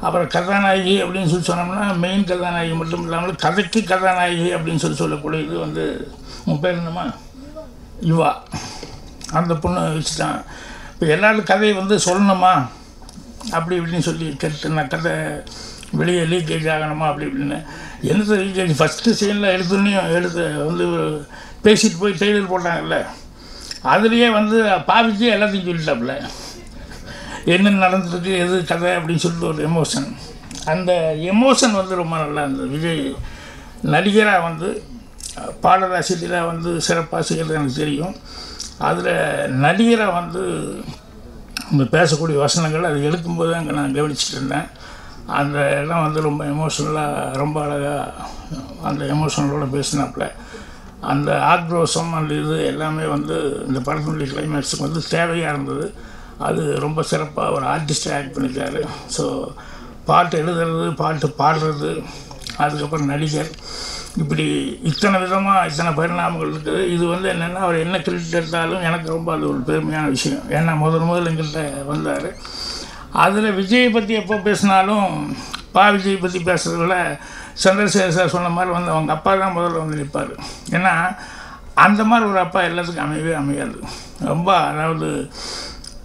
அப்புறம் கதாநாயகி அப்படின்னு சொல்லி சொன்னோம்னா மெயின் கதாநாயகி மட்டும் இல்லாமல் கதைக்கு கதாநாயகி அப்படின்னு சொல்லக்கூடிய இது வந்து உன் பேர் என்னம்மா யுவா, அந்த பொண்ணு வச்சுட்டான். இப்போ எல்லாரும் கதையை வந்து சொல்லணுமா அப்படி இப்படின்னு சொல்லி கேட்டு நான் கதை வெளியே லீக்கேஜ் ஆகணுமா அப்படி இப்படின்னு. எந்த லீக்கேஜ் ஃபஸ்ட்டு சீனில் எடுத்துன்னு வந்து பேசிட்டு போய் டைலர் போட்டாங்கல்ல, அதுலேயே வந்து பா விஜய் எல்லாத்தையும் சொல்லிட்டாப்புல, என்ன நடந்திருக்கு எது கதை அப்படின்னு சொல்லிட்டு ஒரு எமோஷன். அந்த எமோஷன் வந்து ரொம்ப நல்லா இருந்தது. விஜய் நடிகராக வந்து பாடலாசிரியராக வந்து சிறப்பாக செய்கிறது எனக்கு தெரியும். அதில் நடிகராக வந்து நம்ம பேசக்கூடிய வசனங்கள் அது எழுக்கும்போது அங்கே நான் கவனிச்சுட்டு இருந்தேன். அந்த இடம் வந்து ரொம்ப எமோஷ்னலாக ரொம்ப அழகாக அந்த எமோஷனலோடு பேசினாப்புல, அந்த ஆக்ரோஷம் அந்த இது எல்லாமே வந்து இந்த படத்தினுடைய கிளைமேக்ஸுக்கு வந்து தேவையாக இருந்தது. அது ரொம்ப சிறப்பாக ஒரு ஆர்டிஸ்டாக ஆக்ட் பண்ணியிருக்காரு. ஸோ பாட்டு எழுதுறது, பாட்டு பாடுறது, அதுக்கப்புறம் நடிகர், இப்படி இத்தனை விதமாக இத்தனை பரிணாமங்கள் இருக்குது. இது வந்து என்னென்னா அவர் என்ன கிரெடிட் எடுத்தாலும் எனக்கு ரொம்ப அது ஒரு பெருமையான விஷயம். ஏன்னா முதல் எங்கள்கிட்ட வந்தார். அதில் விஜயை பற்றி எப்போ பேசினாலும் பா விஜய் பற்றி பேசுகிறத விட சந்திரசேகர் சார் சொன்ன மாதிரி வந்து அவங்க அப்பா தான் முதல்ல வந்து நிற்பார். ஏன்னா அந்த மாதிரி ஒரு அப்பா எல்லாத்துக்கும் அமையாது. ரொம்ப அதாவது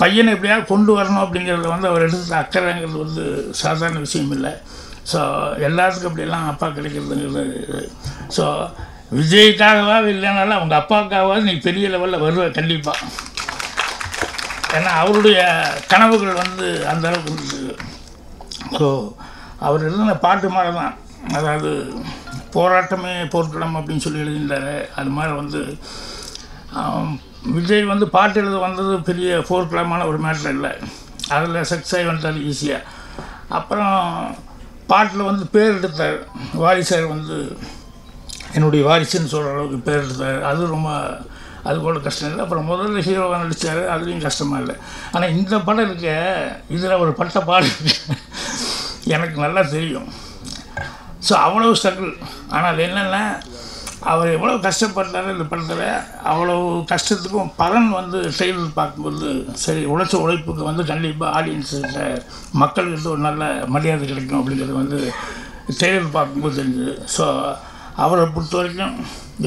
பையனை எப்படியாவது கொண்டு வரணும் அப்படிங்கிறத வந்து அவர் எடுத்து அக்கறைங்கிறது வந்து சாதாரண விஷயம் இல்லை. ஸோ எல்லாத்துக்கும் அப்படியெல்லாம் அப்பா கிடைக்கிறதுங்கிறது. ஸோ விஜய்க்காகவாக இல்லைனாலும் அவங்க அப்பாவுக்காகவாது நீ பெரிய லெவலில் வருவ கண்டிப்பாக. ஏன்னா அவருடைய கனவுகள் வந்து அந்த அளவுக்கு இருந்துச்சு. ஸோ அவர் எழுதின பாட்டு மாதிரி தான், அதாவது போராட்டமே போர்க்களம் அப்படின்னு சொல்லி எழுதியிருந்தார். அது மாதிரி வந்து விஜய் வந்து பாட்டு எழுத வந்தது பெரிய போர்க்களமான ஒரு மேட்டர் இல்லை. அதில் சக்ஸஸ் ஆகி வந்துட்டார் ஈஸியாக. அப்புறம் பாட்டில் வந்து பேர் எடுத்தார். வாரிசார் வந்து என்னுடைய வாரிசுன்னு சொல்கிற அளவுக்கு பேர் எடுத்தார். அது ரொம்ப அது கூட கஷ்டம் இல்லை. அப்புறம் முதல்ல ஹீரோவாக நடித்தார், அதுலேயும் கஷ்டமாக இல்லை. ஆனால் இந்த படம் இருக்க இதில் ஒரு பட்ட பாடு எனக்கு நல்லா தெரியும். ஸோ அவ்வளோ ஸ்ட்ரகிள். ஆனால் அது என்னென்னா அவர் எவ்வளோ கஷ்டப்பட்டார் இந்த படத்தில், அவ்வளோ கஷ்டத்துக்கும் பலன் வந்து செயல் பார்க்கும்போது சரி உழைச்ச உழைப்புக்கு வந்து கண்டிப்பாக ஆடியன்ஸுக்கிட்ட மக்கள்கிட்ட ஒரு நல்ல மரியாதை கிடைக்கும் அப்படிங்கிறது வந்து செயல் பார்க்கும்போது தெரிஞ்சது. ஸோ அவரை பொறுத்த வரைக்கும்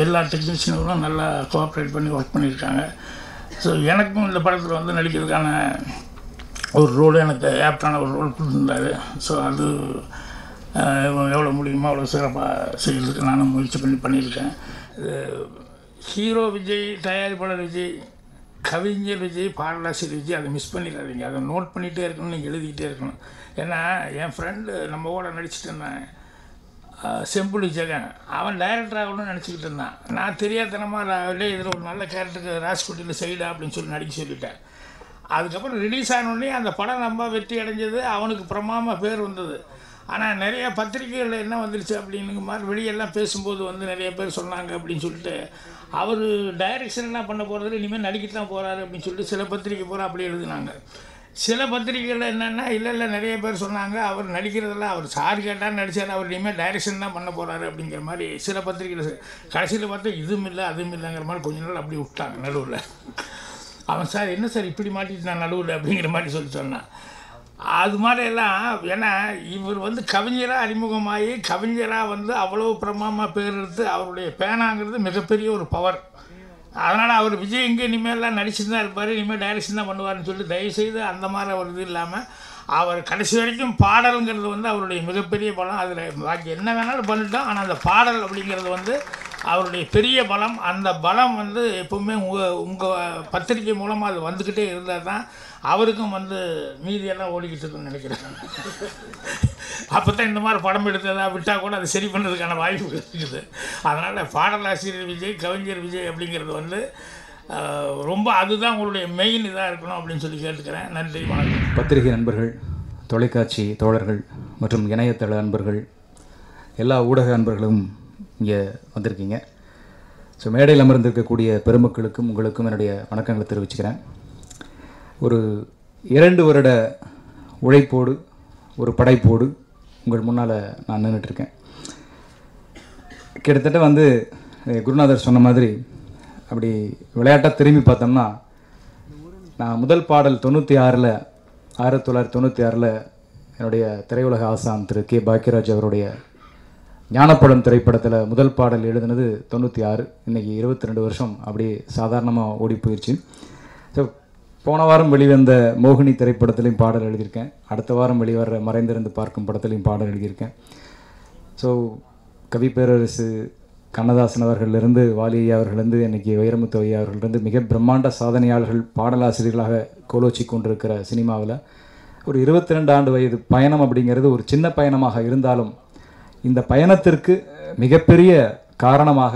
எல்லா டெக்னீஷியனுக்கும் நல்லா கோஆப்ரேட் பண்ணி ஒர்க் பண்ணியிருக்காங்க. ஸோ எனக்கும் இந்த படத்தில் வந்து நடிக்கிறதுக்கான ஒரு ரோல் எனக்கு ஆப்டான ஒரு ரோல் கொடுத்துருந்தார். ஸோ அது எவ்வளோ முடியுமோ அவ்வளோ சிறப்பாக செய்கிறதுக்கு நானும் முயற்சி பண்ணியிருக்கேன். ஹீரோ விஜய், தயாரிப்பாளர் விஜய், கவிஞர் விஜய், பாடலாசிரியர் விஜய், அதை மிஸ் பண்ணிடாதீங்க. அதை நோட் பண்ணிகிட்டே இருக்கணும், நீங்கள் எழுதிக்கிட்டே இருக்கணும். ஏன்னா என் ஃப்ரெண்டு நம்ம கூட நடிச்சுட்டு இருந்தேன் செம்புலி ஜெகன், அவன் டைரக்டர் ஆகணும்னு நினச்சிக்கிட்டு இருந்தான். நான் தெரியாதனமாக அதில் இதில் ஒரு நல்ல கேரக்டருக்கு ராஜ்கோட்டில் செய்யடா அப்படின்னு சொல்லி நடிக்க சொல்லிட்டேன். அதுக்கப்புறம் ரிலீஸ் ஆனோடனே அந்த படம் ரொம்ப வெற்றி அடைஞ்சது, அவனுக்கு பிரமாணமாக பேர் வந்தது. ஆனால் நிறைய பத்திரிகைகள் என்ன வந்துருச்சு அப்படிங்கிற மாதிரி வெளியெல்லாம் பேசும்போது வந்து நிறைய பேர் சொன்னாங்க அப்படின்னு சொல்லிட்டு அவர் டைரெக்ஷன் என்ன பண்ண போகிறது, இனிமேல் நடிக்கிட்டு தான் போகிறாரு அப்படின்னு சொல்லிட்டு சில பத்திரிகை பூரா அப்படி எழுதுனாங்க. சில பத்திரிகைகளில் என்னென்னா இல்லை நிறைய பேர் சொன்னாங்க அவர் நடிக்கிறதெல்லாம் அவர் சார் கேட்டால் நடித்தார், அவர் இனிமேல் டைரெக்ஷன் தான் பண்ண போகிறாரு அப்படிங்கிற மாதிரி சில பத்திரிகைகள். கடைசியில் பார்த்தா இதுவும் இல்லை அதுவும் இல்லைங்கிற மாதிரி கொஞ்ச நாள் அப்படி விட்டாங்க நடுவில். அவன் சார் என்ன சார் இப்படி மாட்டிட்டு நான் நடுவில் அப்படிங்கிற மாதிரி சொல்லி சொன்னான். அது மாதிரி எல்லாம். ஏன்னா இவர் வந்து கவிஞராக அறிமுகமாகி கவிஞராக வந்து அவ்வளோ பிரமாணமாக பேர் எடுத்து அவருடைய பேனாங்கிறது மிகப்பெரிய ஒரு பவர். அதனால் அவர் விஜய் இங்கே இனிமேல்லாம் நடிச்சுட்டு தான் இருப்பார், இனிமேல் டைரக்ஷன் தான் பண்ணுவார்னு சொல்லிட்டு தயவுசெய்து அந்த மாதிரி ஒரு இது இல்லாமல் அவர் கடைசி வரைக்கும் பாடலுங்கிறது வந்து அவருடைய மிகப்பெரிய பலம். அதில் பாக்கி என்ன வேணாலும் பண்ணிட்டோம், ஆனால் அந்த பாடல் அப்படிங்கிறது வந்து அவருடைய பெரிய பலம். அந்த பலம் வந்து எப்பவுமே உங்கள் பத்திரிகை மூலமாக அது வந்துக்கிட்டே இருந்தால் தான் அவருக்கும் வந்து மீதியெல்லாம் ஓடிக்கிட்டு இருக்குன்னு நினைக்கிறேன். அப்போ தான் இந்த மாதிரி படம் எடுத்ததா விட்டால் கூட அதை சரி பண்ணுறதுக்கான வாய்ப்பு இருக்குது. அதனால் பாடலாசிரியர் விஜய், கவிஞர் விஜய் அப்படிங்கிறது வந்து ரொம்ப அதுதான் உங்களுடைய மெயின் இதாக இருக்கணும் அப்படின்னு சொல்லி கேட்டுக்கிறேன். நன்றி, வணக்கம். பத்திரிகை நண்பர்கள், தொலைக்காட்சி தோழர்கள் மற்றும் இணையதள நண்பர்கள், எல்லா ஊடக நண்பர்களும் இங்கே வந்திருக்கீங்க. ஸோ மேடையில் அமர்ந்திருக்கக்கூடிய பெருமக்களுக்கும் உங்களுக்கும் என்னுடைய வணக்கங்களை தெரிவிச்சுக்கிறேன். ஒரு 2 வருட உழைப்போடு ஒரு படைப்போடு உங்கள் முன்னால் நான் நின்றுட்டுருக்கேன். கிட்டத்தட்ட வந்து குருநாதர் சொன்ன மாதிரி அப்படி விளையாட்டாக திரும்பி பார்த்தோம்னா, நான் முதல் பாடல் 1996 என்னுடைய திரையுலக ஆசான் திரு கே பாக்யராஜ் அவருடைய ஞானப்படம் திரைப்படத்தில் முதல் பாடல் எழுதுனது 96. இன்றைக்கி 22 வருஷம் அப்படியே சாதாரணமாக ஓடி போயிடுச்சு. ஸோ போன வாரம் வெளிவந்த மோகினி திரைப்படத்துலையும் பாடல் எழுதியிருக்கேன். அடுத்த வாரம் வெளிவர மறைந்திருந்து பார்க்கும் படத்துலையும் பாடல் எழுதியிருக்கேன். ஸோ கவி பேரரசு, கண்ணதாசன் அவர்களிலிருந்து, வாலி அவர்களிருந்து, இன்றைக்கி வைரமுத்து ஐயா அவர்களிருந்து மிக பிரம்மாண்ட சாதனையாளர்கள் பாடலாசிரியர்களாக கோலோச்சி கொண்டிருக்கிற சினிமாவில் ஒரு 22 ஆண்டு வயது பயணம் அப்படிங்கிறது ஒரு சின்ன பயணமாக இருந்தாலும் இந்த பயணத்திற்கு மிகப்பெரிய காரணமாக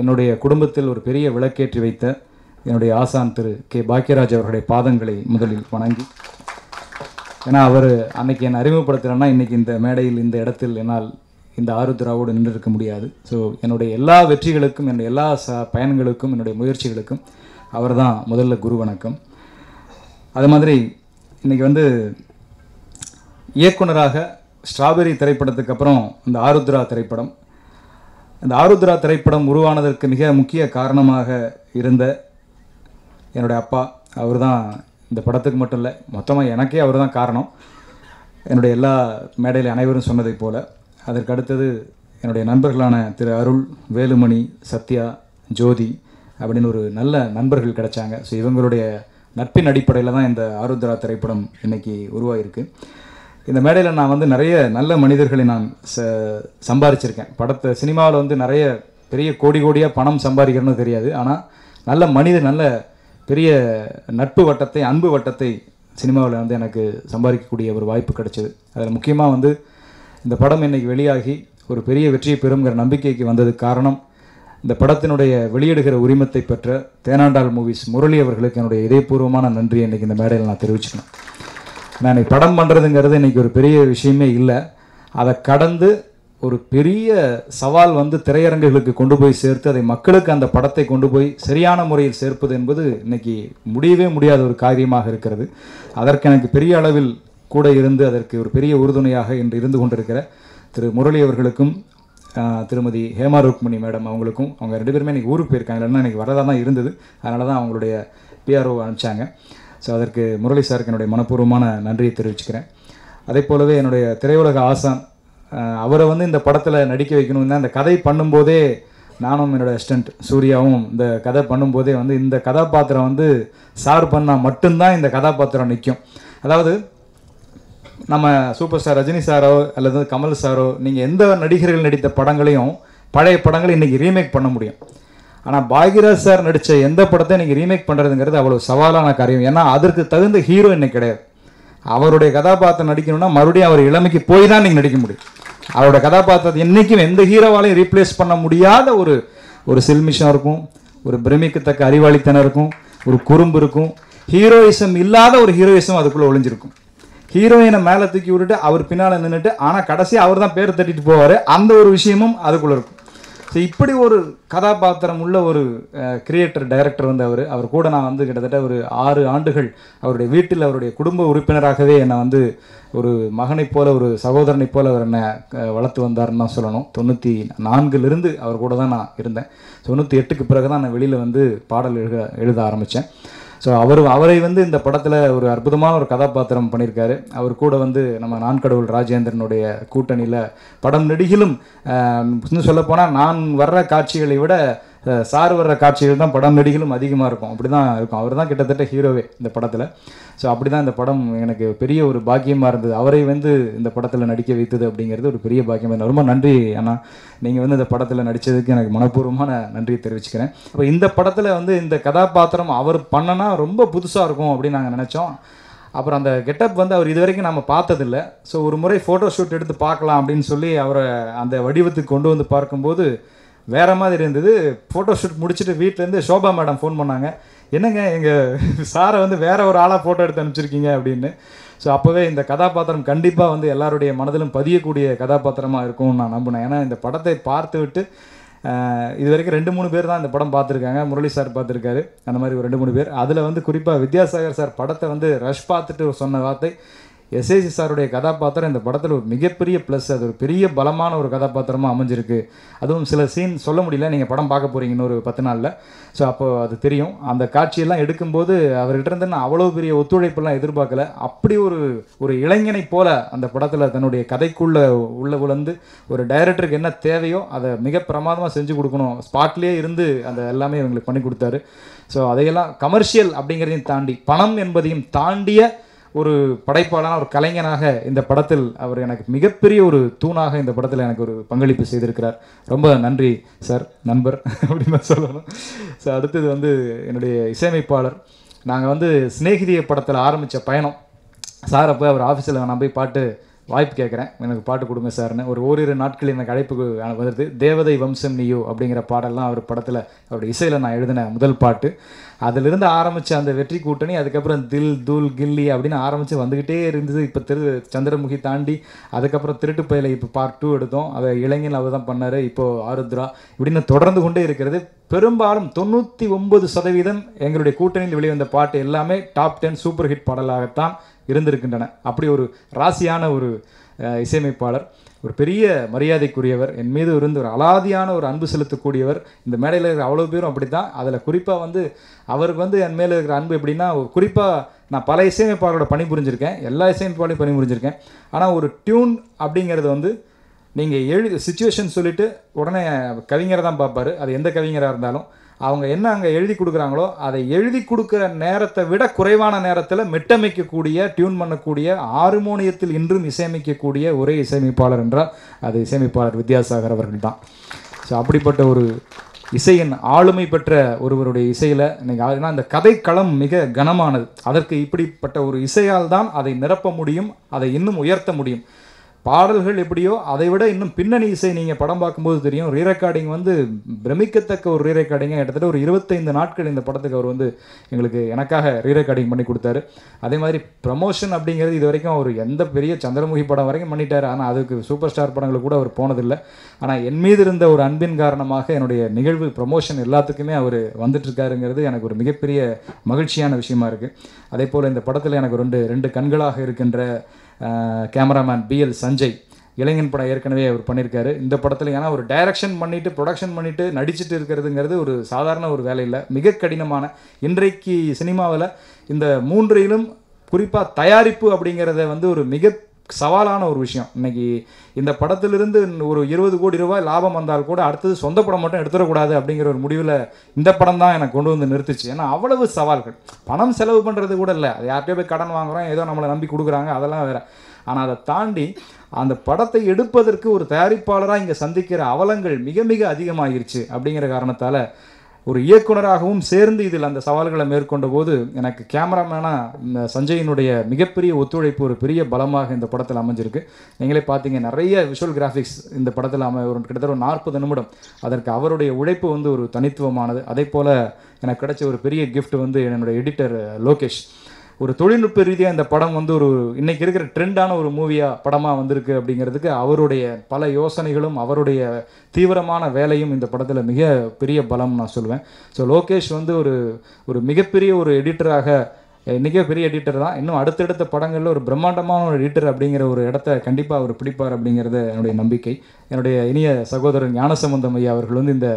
என்னுடைய குடும்பத்தில் ஒரு பெரிய விளக்கேற்றி வைத்த என்னுடைய ஆசான் திரு கே பாக்யராஜ் அவர்களுடைய பாதங்களை முதலில் வணங்கி, ஏன்னா அவர் அன்றைக்கி என்னை அறிமுகப்படுத்துகிறேன்னா இன்றைக்கி இந்த மேடையில் இந்த இடத்தில் என்னால் இந்த ஆருத்ராவோடு நின்று இருக்க முடியாது. ஸோ என்னுடைய எல்லா வெற்றிகளுக்கும் என்னுடைய எல்லா பயன்களுக்கும் என்னுடைய முயற்சிகளுக்கும் அவர் தான் முதல்ல குரு வணக்கம். அது மாதிரி இன்றைக்கி வந்து இயக்குனராக ஸ்ட்ராபெரி திரைப்படத்துக்கு அப்புறம் இந்த ஆருத்ரா திரைப்படம், அந்த ஆருத்ரா திரைப்படம் உருவானதற்கு மிக முக்கிய காரணமாக இருந்த என்னுடைய அப்பா, அவர் தான் இந்த படத்துக்கு மட்டும் இல்லை மொத்தமாக எனக்கே அவர் தான் காரணம். என்னுடைய எல்லா மேடையில் அனைவரும் சொன்னதைப் போல் அதற்கு அடுத்தது என்னுடைய நண்பர்களான திரு அருள், வேலுமணி, சத்யா, ஜோதி அப்படின்னு ஒரு நல்ல நண்பர்கள் கிடைச்சாங்க. ஸோ இவங்களுடைய நட்பின் அடிப்படையில் தான் இந்த ஆருத்ரா திரைப்படம் இன்றைக்கி உருவாகிருக்கு. இந்த மேடையில் நான் வந்து நிறைய நல்ல மனிதர்களை நான் சம்பாதிச்சிருக்கேன். படத்தை சினிமாவில் வந்து நிறைய பெரிய கோடி கோடியாக பணம் சம்பாதிக்கிறேன்னு தெரியாது, ஆனால் நல்ல மனிதர், நல்ல பெரிய நட்பு வட்டத்தை, அன்பு வட்டத்தை சினிமாவில் வந்து எனக்கு சம்பாதிக்கக்கூடிய ஒரு வாய்ப்பு கிடைச்சிது. அதில் முக்கியமாக வந்து இந்த படம் இன்றைக்கி வெளியாகி ஒரு பெரிய வெற்றியை பெறுங்கிற நம்பிக்கைக்கு வந்ததுக்கு காரணம் இந்த படத்தினுடைய வெளியிடுகிற உரிமத்தை பெற்ற தேனாண்டாள் மூவிஸ் முரளி அவர்களுக்கு என்னுடைய இதயபூர்வமான நன்றியை இன்றைக்கி இந்த மேடையில் நான் தெரிவிச்சுக்கணும். நான் படம் பண்ணுறதுங்கிறது இன்றைக்கி ஒரு பெரிய விஷயமே இல்லை, அதை கடந்து ஒரு பெரிய சவால் வந்து திரையரங்குகளுக்கு கொண்டு போய் சேர்த்து அதை மக்களுக்கு அந்த படத்தை கொண்டு போய் சரியான முறையில் சேர்ப்பது என்பது இன்றைக்கி முடியவே முடியாத ஒரு காரியமாக இருக்கிறது. அதற்கு எனக்கு பெரிய அளவில் கூட இருந்து அதற்கு ஒரு பெரிய உறுதுணையாக இன்று இருந்து கொண்டிருக்கிற திரு முரளி அவர்களுக்கும் திருமதி ஹேமா ருக்மணி மேடம் அவங்களுக்கும், அவங்க ரெண்டு பேருமே இன்றைக்கி ஊருக்கு போயிருக்காங்க, இல்லைன்னா இன்றைக்கி வரதாக தான் இருந்தது, அதனால தான் அவங்களுடைய பிஆர்ஓ அனுப்பிச்சாங்க. ஸோ அதற்கு முரளி சாருக்கு என்னுடைய மனப்பூர்வமான நன்றியை தெரிவிச்சுக்கிறேன். அதே போலவே என்னுடைய திரையுலக ஆசான், அவரை வந்து இந்த படத்தில் நடிக்க வைக்கணும்னா இந்த கதை பண்ணும்போதே நானும் என்னோடய அசிஸ்டண்ட் சூர்யாவும் இந்த கதை பண்ணும்போதே வந்து இந்த கதாபாத்திரம் வந்து சார் பண்ணால் மட்டும்தான் இந்த கதாபாத்திரம் நிற்கும். அதாவது நம்ம சூப்பர் ஸ்டார் ரஜினி சாரோ அல்லது கமல் சாரோ, நீங்கள் எந்த நடிகர்கள் நடித்த படங்களையும் பழைய படங்களை இன்றைக்கி ரீமேக் பண்ண முடியும், ஆனால் பாக்யராஜ் சார் நடித்த எந்த படத்தை இன்றைக்கி ரீமேக் பண்ணுறதுங்கிறது அவ்வளோ சவாலான காரியம். ஏன்னா அதற்கு தகுந்த ஹீரோ இன்னைக்கு கிடையாது. அவருடைய கதாபாத்திரம் நடிக்கணும்னா மறுபடியும் அவர் இளமைக்கு போய் தான் நீங்கள் நடிக்க முடியும். அவரோட கதாபாத்திரத்தை என்றைக்கும் எந்த ஹீரோவாலையும் ரீப்ளேஸ் பண்ண முடியாத ஒரு சில்மிஷம் இருக்கும், ஒரு பிரமிக்கத்தக்க அறிவாளித்தனம் இருக்கும், ஒரு குறும்பு இருக்கும், ஹீரோயிசம் இல்லாத ஒரு ஹீரோயிசம் அதுக்குள்ளே ஒளிஞ்சிருக்கும். ஹீரோயினை மேலே தூக்கி விட்டுட்டு அவர் பின்னால் நின்றுட்டு, ஆனால் கடைசி அவர் தான் பேர் தட்டிட்டு போவார், அந்த ஒரு விஷயமும் அதுக்குள்ளே இருக்கும். ஸோ இப்படி ஒரு கதாபாத்திரம் உள்ள ஒரு கிரியேட்டர் டைரக்டர் வந்து அவர் கூட நான் வந்து கிட்டத்தட்ட ஒரு 6 ஆண்டுகள் அவருடைய வீட்டில் அவருடைய குடும்ப உறுப்பினராகவே என்னை வந்து ஒரு மகனைப் போல், ஒரு சகோதரனைப் போல் அவர் என்னை வளர்த்து வந்தார்ன்னு தான் சொல்லணும். 94லிருந்து அவர் கூட தான் நான் இருந்தேன். 98க்கு பிறகு தான் நான் வெளியில் வந்து பாடல் எழுத ஆரம்பித்தேன். ஸோ அவரை வந்து இந்த படத்தில் ஒரு அற்புதமான ஒரு கதாபாத்திரம் பண்ணியிருக்காரு. அவர் கூட வந்து நம்ம நான்கடவுள் ராஜேந்திரனுடைய கூட்டணியில் படம் நடிகிலும் சொல்லப்போனால் நான் வர்ற காட்சிகளை விட சார் வர்ற காட்சிகள் தான் படம் நடிகளும் அதிகமாக இருக்கும், அப்படி தான் இருக்கும். அவர் தான் கிட்டத்தட்ட ஹீரோவே இந்த படத்தில். ஸோ அப்படி தான் இந்த படம் எனக்கு பெரிய ஒரு பாக்கியமாக இருந்தது. அவரை வந்து இந்த படத்தில் நடிக்க வைத்தது அப்படிங்கிறது ஒரு பெரிய பாக்கியமாக இருந்தது. ரொம்ப நன்றி அண்ணா, நீங்கள் வந்து இந்த படத்தில் நடித்ததுக்கு எனக்கு மனப்பூர்வமான நன்றியை தெரிவிச்சுக்கிறேன். அப்போ இந்த படத்தில் வந்து இந்த கதாபாத்திரம் அவர் பண்ணனா ரொம்ப புதுசாக இருக்கும் அப்படின்னு நாங்கள் நினச்சோம். அப்புறம் அந்த கெட்டப் வந்து அவர் இது வரைக்கும் நம்ம பார்த்ததில்லை. ஸோ ஒரு முறை ஃபோட்டோ ஷூட் எடுத்து பார்க்கலாம் அப்படின்னு சொல்லி அவரை அந்த வடிவத்துக்கு கொண்டு வந்து பார்க்கும்போது வேறு மாதிரி இருந்தது. ஃபோட்டோ ஷூட் முடிச்சுட்டு வீட்டிலேருந்து ஷோபா மேடம் ஃபோன் பண்ணாங்க, என்னங்க எங்கள் சாரை வந்து வேறு ஒரு ஆளாக ஃபோட்டோ எடுத்து அனுப்பிச்சிருக்கீங்க அப்படின்னு. ஸோ அப்போவே இந்த கதாபாத்திரம் கண்டிப்பாக வந்து எல்லாருடைய மனதிலும் பதியக்கூடிய கதாபாத்திரமாக இருக்கும்னு நான் நம்பினேன். ஏன்னா இந்த படத்தை பார்த்து விட்டு இது வரைக்கும் 2-3 பேர் தான் இந்த படம் பார்த்துருக்காங்க. முரளி சார் பார்த்துருக்காரு, அந்த மாதிரி ஒரு 2-3 பேர். அதில் வந்து குறிப்பாக வித்யாசாகர் சார் படத்தை வந்து ரஷ் பார்த்துட்டு சொன்ன வார்த்தை, எஸ்ஏசி சாருடைய கதாபாத்திரம் இந்த படத்தில் ஒரு மிகப்பெரிய ப்ளஸ், அது ஒரு பெரிய பலமான ஒரு கதாபாத்திரமாக அமைஞ்சிருக்கு. அதுவும் சில சீன் சொல்ல முடியல, நீங்கள் படம் பார்க்க போகிறீங்கன்னு ஒரு 10 நாளில். ஸோ அப்போது அது தெரியும். அந்த காட்சியெல்லாம் எடுக்கும்போது அவர்கிட்ட இருந்து நான் அவ்வளோ பெரிய ஒத்துழைப்பெல்லாம் எதிர்பார்க்கல. அப்படி ஒரு இளைஞனை போல் அந்த படத்தில் தன்னுடைய கதைக்குள்ளே உள்ளவுலேருந்து ஒரு டைரக்டருக்கு என்ன தேவையோ அதை மிக பிரமாதமாக செஞ்சு கொடுக்கணும், ஸ்பாட்லேயே இருந்து அந்த எல்லாமே இவங்களுக்கு பண்ணி கொடுத்தாரு. ஸோ அதையெல்லாம் கமர்ஷியல் அப்படிங்கிறதையும் தாண்டி, பணம் என்பதையும் தாண்டிய ஒரு படைப்பாளனாக ஒரு கலைஞனாக இந்த படத்தில் அவர் எனக்கு மிகப்பெரிய ஒரு தூணாக இந்த படத்தில் எனக்கு ஒரு பங்களிப்பு செய்திருக்கிறார். ரொம்ப நன்றி சார், நண்பர் அப்படின்னு சொல்லணும். ஸோ அடுத்தது வந்து என்னுடைய இசையமைப்பாளர். நாங்கள் வந்து ஸ்நேகிதிய படத்தில் ஆரம்பித்த பயணம் சார். அப்போ அவர் ஆஃபீஸில் நான் போய் பாட்டு வாய்ப்பு கேட்குறேன், எனக்கு பாட்டு கொடுங்க சார்னு. ஒரு ஓரிரு நாட்கள் எனக்கு அழைப்புக்கு வருது. தேவதை வம்சம் நீயோ அப்படிங்கிற பாடெல்லாம் அவர் படத்தில் அவருடைய இசையில் நான் எழுதின முதல் பாட்டு. அதிலிருந்து ஆரம்பித்த அந்த வெற்றி கூட்டணி, அதுக்கப்புறம் தில் தூல் கில்லி அப்படின்னு ஆரம்பித்து வந்துக்கிட்டே இருந்தது. இப்போ சந்திரமுகி தாண்டி, அதுக்கப்புறம் திருட்டு பயில இப்போ பார்ட் 2 எடுத்தோம். அதை இளைஞன் அவர் தான் பண்ணார். இப்போது ஆருத்ரா இப்படின்னு தொடர்ந்து கொண்டே இருக்கிறது. பெரும்பாலும் 99% எங்களுடைய கூட்டணியில் வெளிவந்த பாட்டு எல்லாமே டாப் 10 சூப்பர் ஹிட் பாடலாகத்தான் இருந்திருக்கின்றன. அப்படி ஒரு ராசியான ஒரு இசையமைப்பாளர், ஒரு பெரிய மரியாதைக்குரியவர், என் மீது இருந்து ஒரு அலாதியான ஒரு அன்பு செலுத்தக்கூடியவர். இந்த மேடையில் இருக்கிற அவ்வளோ பேரும் அப்படி தான். அதில் குறிப்பாக வந்து அவருக்கு வந்து என் மேலே இருக்கிற அன்பு எப்படின்னா, குறிப்பாக நான் பல இசையமைப்பாளரோட பணிபுரிஞ்சிருக்கேன், எல்லா இசையமைப்பாளையும் பணிபுரிஞ்சிருக்கேன். ஆனால் ஒரு டியூன் அப்படிங்கிறது வந்து நீங்கள் சிச்சுவேஷன் சொல்லிவிட்டு உடனே கவிஞரை தான் பார்ப்பார். அது எந்த கவிஞராக இருந்தாலும் அவங்க என்ன அங்கே எழுதி கொடுக்குறாங்களோ அதை எழுதி கொடுக்குற நேரத்தை விட குறைவான நேரத்தில் மிட்டமைக்கக்கூடிய, டியூன் பண்ணக்கூடிய, ஹார்மோனியத்தில் இன்றும் இசையமைக்கக்கூடிய ஒரே இசையமைப்பாளர் என்றால் அது இசையமைப்பாளர் வித்யாசாகர் அவர்கள் தான். ஸோ அப்படிப்பட்ட ஒரு இசையின் ஆளுமை பெற்ற ஒருவருடைய இசையில் நீங்கள் ஏன்னா அந்த கதைக்களம் மிக கனமானது. அதற்கு இப்படிப்பட்ட ஒரு இசையால் தான் அதை நிரப்ப முடியும், அதை இன்னும் உயர்த்த முடியும். பாடல்கள் எப்படியோ அதை விட இன்னும் பின்னணி இசை நீங்கள் படம் பார்க்கும்போது தெரியும். ரீரெக்கார்டிங் வந்து பிரமிக்கத்தக்க ஒரு ரீரெக்கார்டிங்காக கிட்டத்தட்ட ஒரு 25 நாட்கள் இந்த படத்துக்கு அவர் வந்து எனக்காக ரீரெக்கார்டிங் பண்ணி கொடுத்தாரு. அதே மாதிரி ப்ரமோஷன் அப்படிங்கிறது இது வரைக்கும் அவர் எந்த பெரிய சந்திரமுகி படம் வரைக்கும் பண்ணிட்டார், ஆனால் அதுக்கு சூப்பர் ஸ்டார் படங்களுக்கு கூட அவர் போனதில்லை. ஆனால் என் மீது இருந்த ஒரு அன்பின் காரணமாக என்னுடைய நிகழ்வு ப்ரமோஷன் எல்லாத்துக்குமே அவர் வந்துட்டுருக்காருங்கிறது எனக்கு ஒரு மிகப்பெரிய மகிழ்ச்சியான விஷயமா இருக்குது. அதே போல் இந்த படத்தில் எனக்கு ரெண்டு கண்களாக இருக்கின்ற கேமராமேன் சஞ்சய், இளைஞன் படம் ஏற்கனவே அவர் பண்ணியிருக்காரு. இந்த படத்தில் ஏன்னா ஒரு டைரக்ஷன் பண்ணிவிட்டு ப்ரொடக்ஷன் பண்ணிவிட்டு நடிச்சுட்டு இருக்கிறதுங்கிறது ஒரு சாதாரண ஒரு வேலையில் மிக கடினமான இன்றைக்கு சினிமாவில் இந்த 3லும் குறிப்பாக தயாரிப்பு அப்படிங்கிறத வந்து ஒரு மிக சவாலான ஒரு விஷயம். இன்றைக்கி இந்த படத்திலிருந்து ஒரு 20 கோடி ரூபாய் லாபம் வந்தால் கூட அடுத்தது சொந்த படம் மட்டும் எடுத்துடக்கூடாது அப்படிங்கிற ஒரு முடிவில் இந்த படம் தான் எனக்கு கொண்டு வந்து நிறுத்துச்சு. ஏன்னா அவ்வளவு சவால்கள், பணம் செலவு பண்ணுறது கூட இல்லை, அது யார்கிட்டயோ போய் கடன் வாங்குகிறோம், ஏதோ நம்மளை நம்பி கொடுக்குறாங்க, அதெல்லாம் வேறு. ஆனால் அதை தாண்டி அந்த படத்தை எடுப்பதற்கு ஒரு தயாரிப்பாளராக இங்கே சந்திக்கிற அவலங்கள் மிக மிக அதிகமாகிருச்சு. அப்படிங்கிற காரணத்தால் ஒரு இயக்குனராகவும் சேர்ந்து இதில் அந்த சவால்களை மேற்கொண்ட போது எனக்கு கேமராமேனாக சஞ்சயினுடைய மிகப்பெரிய ஒத்துழைப்பு ஒரு பெரிய பலமாக இந்த படத்தில் அமைஞ்சிருக்கு. நீங்களே பார்த்தீங்க, நிறைய விஷுவல் கிராஃபிக்ஸ் இந்த படத்தில் ஒரு கிட்டத்தட்ட ஒரு 40 நிமிடம், அதற்கு அவருடைய உழைப்பு வந்து ஒரு தனித்துவமானது. அதே போல் எனக்கு கிடைச்ச ஒரு பெரிய கிஃப்ட் வந்து என்னுடைய எடிட்டர் லோகேஷ். ஒரு தொழில்நுட்ப ரீதியாக இந்த படம் வந்து ஒரு இன்றைக்கி இருக்கிற ட்ரெண்டான ஒரு மூவியாக படமாக வந்திருக்கு அப்படிங்கிறதுக்கு அவருடைய பல யோசனைகளும் அவருடைய தீவிரமான வேலையும் இந்த படத்தில் மிக பெரிய பலம் நான் சொல்லுவேன். ஸோ லோகேஷ் வந்து ஒரு மிகப்பெரிய ஒரு எடிட்டராக, இன்றைக்கே பெரிய எடிட்டர் தான், இன்னும் அடுத்தடுத்த படங்களில் ஒரு பிரம்மாண்டமான ஒரு எடிட்டர் அப்படிங்கிற ஒரு இடத்த கண்டிப்பாக அவர் பிடிப்பார் அப்படிங்கிறது என்னுடைய நம்பிக்கை. என்னுடைய இனிய சகோதரர் ஞானசம்பந்தம் ஐயா அவர்கள் வந்து இந்த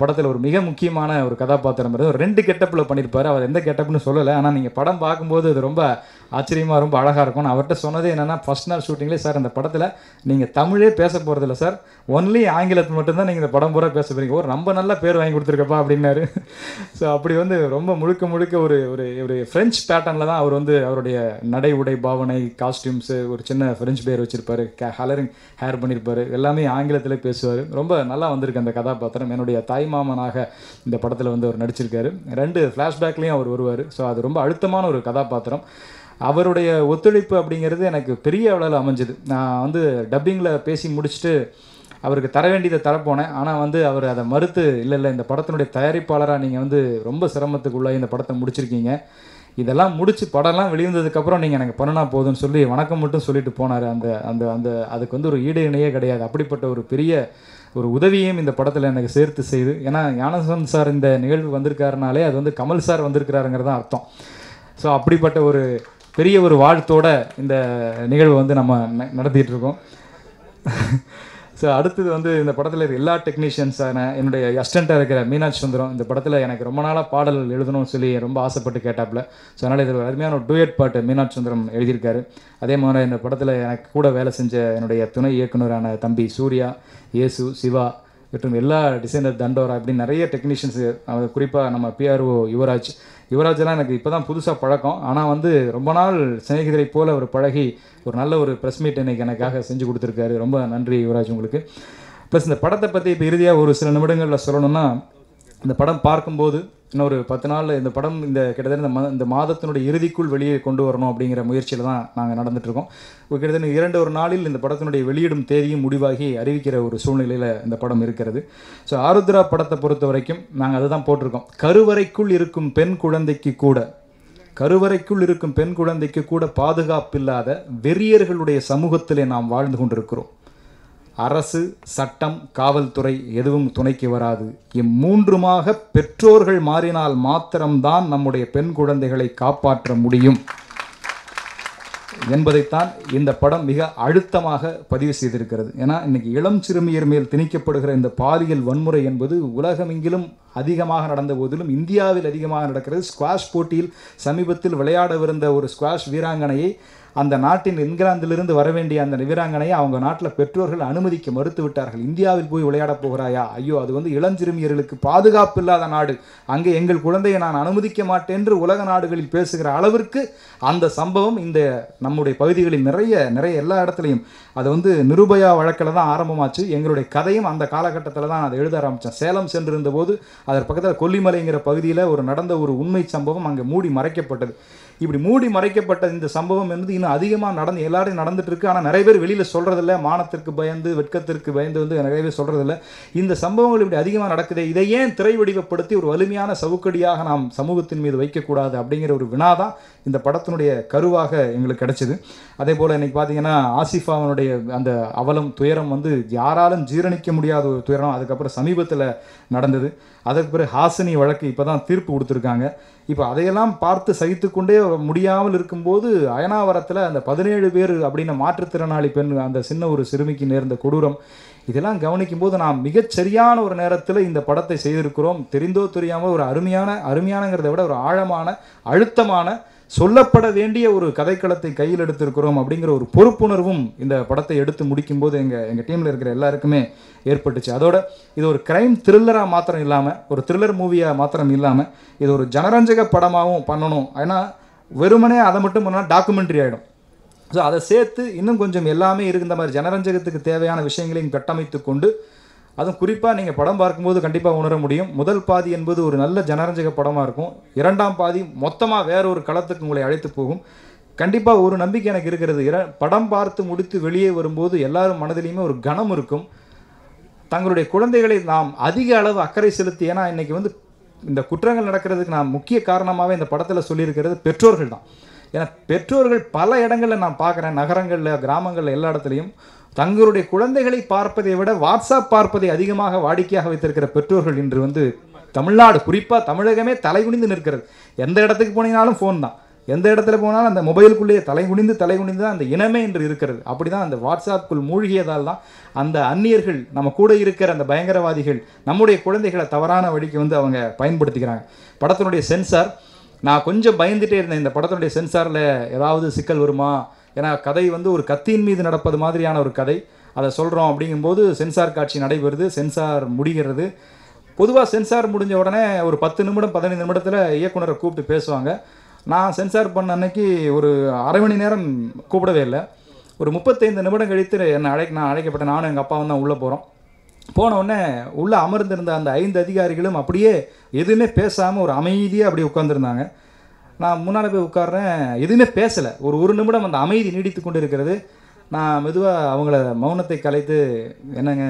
படத்தில் ஒரு மிக முக்கியமான ஒரு கதாபாத்திரம் இருந்து 2 கெட்டப்பில் பண்ணியிருப்பார். அவர் எந்த கெட்டப்னு சொல்லலை, ஆனால் நீங்கள் படம் பார்க்கும்போது அது ரொம்ப ஆச்சரியமாக ரொம்ப அழகாக இருக்கும். நான் அவர்கிட்ட சொன்னது என்னென்னா, ஃபஸ்ட் நாள் ஷூட்டிங்லேயே சார் இந்த படத்தில் நீங்கள் தமிழே பேச போகிறதில்ல சார், ஒன்லி ஆங்கிலத்தில் மட்டும்தான் நீங்கள் இந்த படம் பூரா பேச போகிறீங்க, ஒரு ரொம்ப நல்ல பேர் வாங்கி கொடுத்துருக்கப்பா அப்படின்னாரு. ஸோ அப்படி வந்து ரொம்ப முழுக்க ஒரு ஒரு ஃப்ரெஞ்ச் பேட்டர்னில் தான் அவர் வந்து அவருடைய நடை உடை பாவனை காஸ்டியூம்ஸு ஒரு சின்ன ஃப்ரெஞ்ச் பேர் வச்சுருப்பார், கலரிங் ஹேர் பண்ணியிருப்பார், எல்லாமே ஆங்கிலத்தில் பேசுவார். ரொம்ப நல்லா வந்திருக்கு அந்த கதாபாத்திரம். என்னுடைய தாய்மாமனாக இந்த படத்தில் வந்து அவர் நடிச்சிருக்காரு. 2 ஃப்ளாஷ்பேக்லேயும் அவர் வருவார். ஸோ அது ரொம்ப அழுத்தமான ஒரு கதாபாத்திரம். அவருடைய ஒத்துழைப்பு அப்படிங்கிறது எனக்கு பெரிய அளவில் அமைஞ்சது. நான் வந்து டப்பிங்கில் பேசி முடிச்சுட்டு அவருக்கு தர வேண்டியதை தரப்போனேன், ஆனால் வந்து அவர் அதை மறுத்து, இல்லை இந்த படத்தினுடைய தயாரிப்பாளராக நீங்கள் வந்து ரொம்ப சிரமத்துக்குள்ளாகி இந்த படத்தை முடிச்சிருக்கீங்க, இதெல்லாம் முடித்து படம்லாம் வெளிவந்ததுக்கப்புறம் நீங்கள் எனக்கு பண்ணினா போதும்னு சொல்லி வணக்கம் மட்டும் சொல்லிட்டு போனார். அந்த அந்த அந்த அதுக்கு வந்து ஒரு ஈடு இணையே கிடையாது. அப்படிப்பட்ட ஒரு பெரிய ஒரு உதவியும் இந்த படத்தில் எனக்கு சேர்த்து செய்து. ஏன்னா ஞானசன் சார் இந்த நிகழ்வு வந்திருக்காருனாலே அது வந்து கமல் சார் வந்திருக்கிறாருங்கிறதான் அர்த்தம். ஸோ அப்படிப்பட்ட ஒரு பெரிய ஒரு வாழ்த்தோடு இந்த நிகழ்வு வந்து நம்ம நடத்திட்டுருக்கோம். ஸோ அடுத்தது வந்து இந்த படத்தில் இருக்கிற எல்லா டெக்னீஷியன்ஸான என்னுடைய அசிஸ்டண்ட்டாக இருக்கிற மீனாள் சந்திரம், இந்த படத்தில் எனக்கு ரொம்ப நாளாக பாடல் எழுதணும்னு சொல்லி ரொம்ப ஆசைப்பட்டு கேட்டாப்பில். ஸோ அதனால் இதில் அருமையான ஒரு டூயட் பாட்டு மீனாள் சந்திரம் எழுதியிருக்காரு. அதே மாதிரி இந்த படத்தில் எனக்கு கூட வேலை செஞ்ச என்னுடைய துணை இயக்குனரான தம்பி சூர்யா, இயேசு, சிவா மற்றும் எல்லா டிசைனர் தண்டோரா இப்படி நிறைய டெக்னீஷியன்ஸு, குறிப்பாக நம்ம PRO யுவராஜ், யுவராஜெல்லாம் எனக்கு இப்போ தான் புதுசாக பழக்கம். ஆனால் வந்து ரொம்ப நாள் சிநேகிதரை போல் அவர் பழகி ஒரு நல்ல ஒரு ப்ரெஸ் மீட் இன்றைக்கி எனக்காக செஞ்சு கொடுத்துருக்காரு. ரொம்ப நன்றி யுவராஜ் உங்களுக்கு. ப்ளஸ் இந்த படத்தை பற்றி இப்போ இறுதியாக ஒரு சில நிமிடங்களில் சொல்லணும்னா, இந்த படம் பார்க்கும்போது இன்னொரு 10 நாள் இந்த படம் இந்த கிட்டத்தட்ட இந்த மாதத்தினுடைய இறுதிக்குள் வெளியே கொண்டு வரணும் அப்படிங்கிற முயற்சியில் தான் நாங்கள் நடந்துகிட்ருக்கோம். கிட்டத்தட்ட 2 நாளில் இந்த படத்தினுடைய வெளியிடும் தேதியும் முடிவாகி அறிவிக்கிற ஒரு சூழ்நிலையில் இந்த படம் இருக்கிறது. ஸோ ஆருத்ரா படத்தை பொறுத்த வரைக்கும் நாங்கள் அதை தான் போட்டிருக்கோம். கருவறைக்குள் இருக்கும் பெண் குழந்தைக்கு கூட, கருவறைக்குள் இருக்கும் பெண் குழந்தைக்கு கூட பாதுகாப்பில்லாத வெறியர்களுடைய சமூகத்திலே நாம் வாழ்ந்து கொண்டிருக்கிறோம். அரசு, சட்டம், காவல்துறை எதுவும் துணைக்கு வராது. இம்மூன்றுமாக பெற்றோர்கள் மாறினால் மாத்திரம்தான் நம்முடைய பெண் குழந்தைகளை காப்பாற்ற முடியும் என்பதைத்தான் இந்த படம் மிக அழுத்தமாக பதிவு செய்திருக்கிறது. ஏன்னா இன்னைக்கு இளம் சிறுமியர் மேல் திணிக்கப்படுகிற இந்த பாலியல் வன்முறை என்பது உலகமெங்கிலும் அதிகமாக நடந்த போதிலும் இந்தியாவில் அதிகமாக நடக்கிறது. ஸ்குவாஷ் போட்டியில் சமீபத்தில் விளையாடவிருந்த ஒரு ஸ்குவாஷ் வீராங்கனையை, அந்த நாட்டின் இங்கிலாந்திலிருந்து வரவேண்டிய அந்த வீராங்கனையை அவங்க நாட்டில் பெற்றோர்கள் அனுமதிக்க மறுத்துவிட்டார்கள். இந்தியாவில் போய் விளையாடப் போகிறாயா, ஐயோ அது வந்து இளஞ்சிறுமியர்களுக்கு பாதுகாப்பு இல்லாத நாடு, அங்கே எங்கள் குழந்தையை நான் அனுமதிக்க மாட்டேன் என்று உலக நாடுகளில் பேசுகிற அளவிற்கு அந்த சம்பவம் இந்த நம்முடைய பகுதிகளில் நிறைய எல்லா இடத்துலையும். அது வந்து நிருபயா வழக்கில் தான் ஆரம்பமாச்சு. எங்களுடைய கதையும் அந்த காலகட்டத்தில் தான் அதை எழுத ஆரம்பித்தேன். சேலம் சென்றிருந்த போது அதற்கு பக்கத்தில் கொல்லிமலைங்கிற பகுதியில் நடந்த ஒரு உண்மை சம்பவம் அங்கே மூடி மறைக்கப்பட்டது. இப்படி மூடி மறைக்கப்பட்ட இந்த சம்பவம் என்பது இன்னும் அதிகமாக எல்லாரையும் நடந்துட்டு இருக்கு. ஆனால் நிறைய பேர் வெளியில் சொல்கிறதில்ல, மானத்திற்கு பயந்து வெட்கத்திற்கு பயந்து நிறைய பேர் சொல்கிறதில்ல. இந்த சம்பவங்கள் இப்படி அதிகமாக நடக்குது. இதை ஏன் திரை வடிவப்படுத்தி ஒரு வலிமையான சவுக்கடியாக நாம் சமூகத்தின் மீது வைக்கக்கூடாது அப்படிங்கிற ஒரு வினா தான் இந்த படத்தினுடைய கருவாக எங்களுக்கு கிடைச்சிது. அதே போல் இன்றைக்கி பார்த்தீங்கன்னா ஆசிஃபாவனுடைய அந்த அவலம் துயரம் யாராலும் ஜீரணிக்க முடியாத ஒரு துயரம் அதுக்கப்புறம் சமீபத்தில் நடந்தது. அதற்கு பிறகு ஹாசினி வழக்கு இப்போ தான் தீர்ப்பு கொடுத்துருக்காங்க. இப்போ அதையெல்லாம் பார்த்து சகித்து கொண்டே முடியாமல் இருக்கும்போது அயனாவரத்தில் அந்த 17 பேர் அப்படின்னு மாற்றுத்திறனாளி பெண், அந்த சின்ன ஒரு சிறுமிக்கு நேர்ந்த கொடூரம், இதெல்லாம் கவனிக்கும் போது நாம் மிகச்சரியான ஒரு நேரத்தில் இந்த படத்தை செய்திருக்கிறோம். தெரிந்தோ தெரியாமல் ஒரு அருமையானங்கிறத விட ஒரு ஆழமான அழுத்தமான சொல்லப்பட வேண்டிய ஒரு கதைக்களத்தை கையில் எடுத்திருக்கிறோம் அப்படிங்கிற ஒரு பொறுப்புணர்வும் இந்த படத்தை எடுத்து முடிக்கும்போது எங்கள் டீமில் இருக்கிற எல்லாருக்குமே ஏற்பட்டுச்சு. அதோட இது ஒரு கிரைம் த்ரில்லராக மாத்திரம் இல்லாமல், ஒரு த்ரில்லர் மூவியாக மாத்திரம் இல்லாமல் இது ஒரு ஜனரஞ்சக படமாகவும் பண்ணணும். ஏன்னா வெறுமனே அதை மட்டும் பண்ணால் டாக்குமெண்ட்ரி ஆகிடும். ஸோ அதை சேர்த்து இன்னும் கொஞ்சம் எல்லாமே இருக்கின்ற மாதிரி ஜனரஞ்சகத்துக்கு தேவையான விஷயங்களையும் கட்டமைத்து கொண்டு, அதுவும் குறிப்பாக நீங்கள் படம் பார்க்கும்போது கண்டிப்பாக உணர முடியும், முதல் பாதி என்பது ஒரு நல்ல ஜனரஞ்சக படமாக இருக்கும், 2ஆம் பாதி மொத்தமாக வேற ஒரு களத்துக்கு உங்களை அழைத்து போகும். கண்டிப்பாக ஒரு நம்பிக்கை எனக்கு இருக்கிறது, படம் பார்த்து முடித்து வெளியே வரும்போது எல்லாரும் மனதிலையுமே ஒரு கனம் இருக்கும். தங்களுடைய குழந்தைகளை நாம் அதிக அளவு அக்கறை செலுத்தி, ஏன்னா இன்றைக்கி இந்த குற்றங்கள் நடக்கிறதுக்கு நான் முக்கிய காரணமாகவே இந்த படத்தில் சொல்லியிருக்கிறது பெற்றோர்கள் தான். ஏன்னா பெற்றோர்கள் பல இடங்களில் நான் பார்க்குறேன், நகரங்களில் கிராமங்களில் எல்லா இடத்துலையும் தங்களுடைய குழந்தைகளை பார்ப்பதை விட வாட்ஸ்அப் பார்ப்பதை அதிகமாக வாடிக்கையாக வைத்திருக்கிற பெற்றோர்கள் இன்று தமிழ்நாடு குறிப்பாக தமிழகமே தலைகுனிந்து நிற்கிறது. எந்த இடத்துக்கு போனீங்கனாலும் ஃபோன் தான், எந்த இடத்துல போனாலும் அந்த மொபைலுக்குள்ளேயே தலைகுனிந்து தான் அந்த இனமே இன்று இருக்கிறது. அப்படி தான் அந்த வாட்ஸ்அப்புக்குள் மூழ்கியதால் தான் அந்த அந்நியர்கள், நம்ம கூட இருக்கிற அந்த பயங்கரவாதிகள் நம்முடைய குழந்தைகளை தவறான வழிக்கு அவங்க பயன்படுத்திக்கிறாங்க. படத்தினுடைய சென்சார் நான் கொஞ்சம் பயந்துகிட்டே இருந்தேன், இந்த படத்தினுடைய சென்சாரில் ஏதாவது சிக்கல் வருமா, ஏன்னா கதை ஒரு கத்தியின் மீது நடப்பது மாதிரியான ஒரு கதை, அதை சொல்கிறோம் அப்படிங்கும்போது சென்சார் காட்சி நடைபெறுது, சென்சார் முடிகிறது. பொதுவாக சென்சார் முடிஞ்ச உடனே ஒரு 10 நிமிடம் 15 நிமிடத்தில் இயக்குனரை கூப்பிட்டு பேசுவாங்க. நான் சென்சார் பண்ண அன்னைக்கு ஒரு அரை மணி நேரம் கூப்பிடவே இல்லை. ஒரு 35 நிமிடம் கழித்து நான் அழைக்கப்பட்டேன். நானும் எங்கள் அப்பாவும் தான் உள்ளே போகிறோம். போனவுடனே உள்ளே அமர்ந்திருந்த அந்த 5 அதிகாரிகளும் அப்படியே எதுவுமே பேசாமல் ஒரு அமைதியாக அப்படி உட்காந்துருந்தாங்க. நான் முன்னால் போய் உட்கார்றேன், எதுவுமே பேசலை. ஒரு நிமிடம் அந்த அமைதி நீடித்து கொண்டு இருக்கிறது. நான் மெதுவாக அவங்கள மௌனத்தை கலைத்து, என்னங்க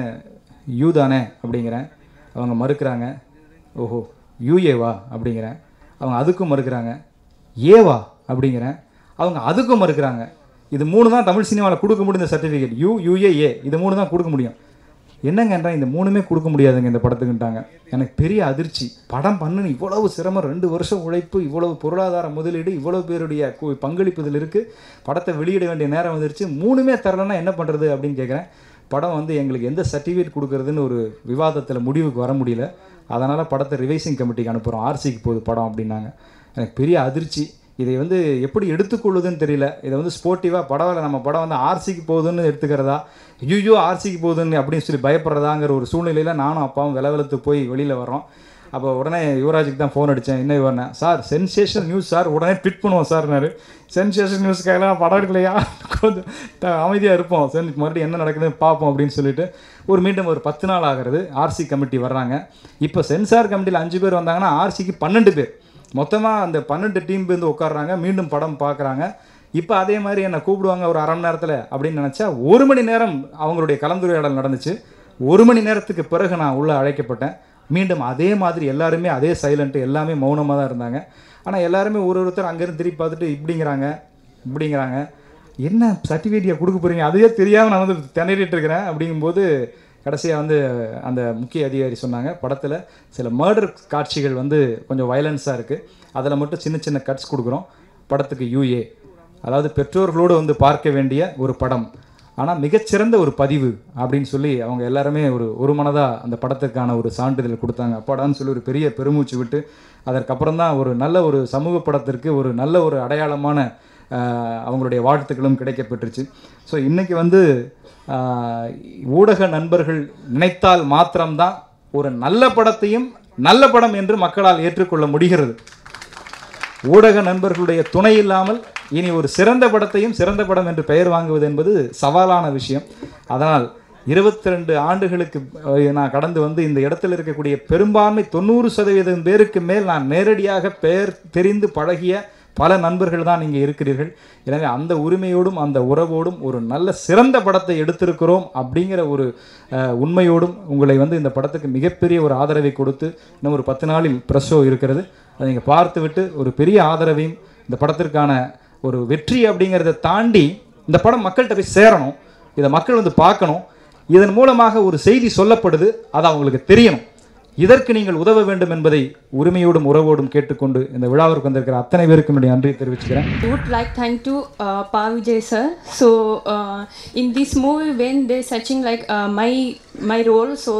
யூ தானே அப்படிங்கிறேன். அவங்க மறுக்கிறாங்க. ஓஹோ யூஏவா அப்படிங்கிறேன். அவங்க அதுக்கும் மறுக்கிறாங்க. ஏவா அப்படிங்கிறேன். அவங்க அதுக்கும் மறுக்கிறாங்க. இது 3 தான் தமிழ் சினிமாவில் கொடுக்க முடியும் சர்டிஃபிகேட், யூஏஏ இது 3 தான் கொடுக்க முடியும். என்னங்கன்றா இந்த 3மே கொடுக்க முடியாதுங்க இந்த படத்துக்குட்டாங்க. எனக்கு பெரிய அதிர்ச்சி. படம் பண்ணு இவ்வளவு சிரமம், 2 வருஷம் உழைப்பு, இவ்வளவு பொருளாதார முதலீடு, இவ்வளவு பேருடைய பங்களிப்பு இதில் இருக்குது, படத்தை வெளியிட வேண்டிய நேரம் வந்துருச்சு, 3மே தரலன்னா என்ன பண்ணுறது அப்படின்னு கேட்குறேன். படம் எங்களுக்கு எந்த சர்டிஃபிகேட் கொடுக்குறதுன்னு ஒரு விவாதத்தில் முடிவுக்கு வர முடியல. அதனால் படத்தை ரிவைசிங் கமிட்டிக்கு அனுப்புகிறோம், ஆர்சிக்கு போகுது படம் அப்படின்னாங்க. எனக்கு பெரிய அதிர்ச்சி. இதை எப்படி எடுத்துக்கொள்ளுதுன்னு தெரியல. இதை ஸ்போர்ட்டிவாக படவில் நம்ம படம் ஆர்சிக்கு போகுதுன்னு எடுத்துக்கிறதா, ஐயோ ஆர்சிக்கு போகுதுன்னு அப்படின்னு சொல்லி பயப்படுறதாங்கிற ஒரு சூழ்நிலையில் நானும் அப்பாவும் விளவெழுத்து போய் வெளியில் வரோம். அப்போ உடனே யுவராஜுக்கு தான் ஃபோன் அடித்தேன். என்ன யுவனா சார் சென்சேஷன் நியூஸ் சார், உடனே ட்விட் பண்ணுவோம் சார்னாரு. சென்சேஷன் நியூஸ்க்காகலாம் படம் எடுக்கலையா, கொஞ்சம் அமைதியாக இருப்போம், மறுபடியும் என்ன நடக்குதுன்னு பார்ப்போம் அப்படின்னு சொல்லிட்டு ஒரு மீண்டும் ஒரு 10 நாள் ஆகிறது. ஆர்சி கமிட்டி வர்றாங்க. இப்போ சென்சார் கமிட்டியில் 5 பேர் வந்தாங்கன்னா ஆர்சிக்கு 12 பேர், மொத்தமாக அந்த 12 டீம் வந்து உட்காடுறாங்க. மீண்டும் படம் பார்க்குறாங்க. இப்போ அதே மாதிரி என்னை கூப்பிடுவாங்க ஒரு அரை மணி நேரத்தில் அப்படின்னு நினச்சா 1 மணி நேரம் அவங்களுடைய கலந்துரையாடல் நடந்துச்சு. 1 மணி நேரத்துக்கு பிறகு நான் உள்ளே அழைக்கப்பட்டேன். மீண்டும் அதே மாதிரி எல்லாருமே அதே சைலண்ட்டு, எல்லாமே மௌனமாக தான் இருந்தாங்க. ஆனால் எல்லாருமே ஒருத்தர் அங்கேருந்து திருப்பி பார்த்துட்டு இப்படிங்கிறாங்க என்ன சர்டிஃபிகேட்டியை கொடுக்க போகிறீங்க அதையே தெரியாமல் நான் வந்து திணறிட்டு இருக்கிறேன். அப்படிங்கும்போது கடைசியாக வந்து அந்த முக்கிய அதிகாரி சொன்னாங்க, படத்தில் சில மர்டர் காட்சிகள் வந்து கொஞ்சம் வயலன்ஸாக இருக்குது, அதில் மட்டும் சின்ன சின்ன கட்ஸ் கொடுக்குறோம். படத்துக்கு UA, அதாவது பெற்றோர்களோடு வந்து பார்க்க வேண்டிய ஒரு படம், ஆனால் மிகச்சிறந்த ஒரு பதிவு அப்படின்னு சொல்லி அவங்க எல்லாருமே ஒரு மனதாக அந்த படத்துக்கான ஒரு சான்றிதழ் கொடுத்தாங்க. அப்பாடான்னு சொல்லி ஒரு பெரிய பெருமூச்சு விட்டு அதற்கப்புறம் தான் ஒரு நல்ல ஒரு சமூக படத்திற்கு ஒரு நல்ல ஒரு அடையாளமான அவங்களுடைய வாழ்த்துக்களும் கிடைக்கப்பட்டுருச்சு. ஸோ இன்றைக்கி வந்து ஊடக நண்பர்கள் நினைத்தால் மாத்திரம்தான் ஒரு நல்ல படத்தையும் நல்ல படம் என்று மக்களால் ஏற்றுக்கொள்ள முடிகிறது. ஊடக நண்பர்களுடைய துணை இல்லாமல் இனி ஒரு சிறந்த படத்தையும் சிறந்த படம் என்று பெயர் வாங்குவது என்பது சவாலான விஷயம். அதனால் 22 ஆண்டுகளுக்கு நான் கடந்து வந்து இந்த இடத்தில் இருக்கக்கூடிய பெரும்பான்மை 90% பேருக்கு மேல் நான் நேரடியாக பெயர் தெரிந்து பழகிய பல நண்பர்கள் தான் இங்கே இருக்கிறீர்கள். எனவே அந்த உரிமையோடும் அந்த உறவோடும் ஒரு நல்ல சிறந்த படத்தை எடுத்திருக்கிறோம் அப்படிங்கிற ஒரு உண்மையோடும் உங்களை வந்து இந்த படத்துக்கு மிகப்பெரிய ஒரு ஆதரவை கொடுத்து, இன்னும் ஒரு 10 நாளில் ப்ரெஸ் ஷோ இருக்கிறது, அதை நீங்கள் பார்த்துவிட்டு ஒரு பெரிய ஆதரவையும் இந்த படத்திற்கான ஒரு வெற்றி அப்படிங்கிறத தாண்டி இந்த படம் மக்கள்கிட்ட போய் சேரணும், இதை மக்கள் வந்து பார்க்கணும், இதன் மூலமாக ஒரு செய்தி சொல்லப்படுது அது அவங்களுக்கு தெரியணும், இதற்கு நீங்கள் உதவ வேண்டும் என்பதை உரிமையோடும் உறவோடும் கேட்டுக்கொண்டு இந்த விழாவிற்கு வந்திருக்கிற அத்தனை பேருக்கும் என்னுடைய நன்றியை தெரிவிச்சுக்கிறேன். I would like thank to Pa Vijay sir. So in this movie when they searching like my role, so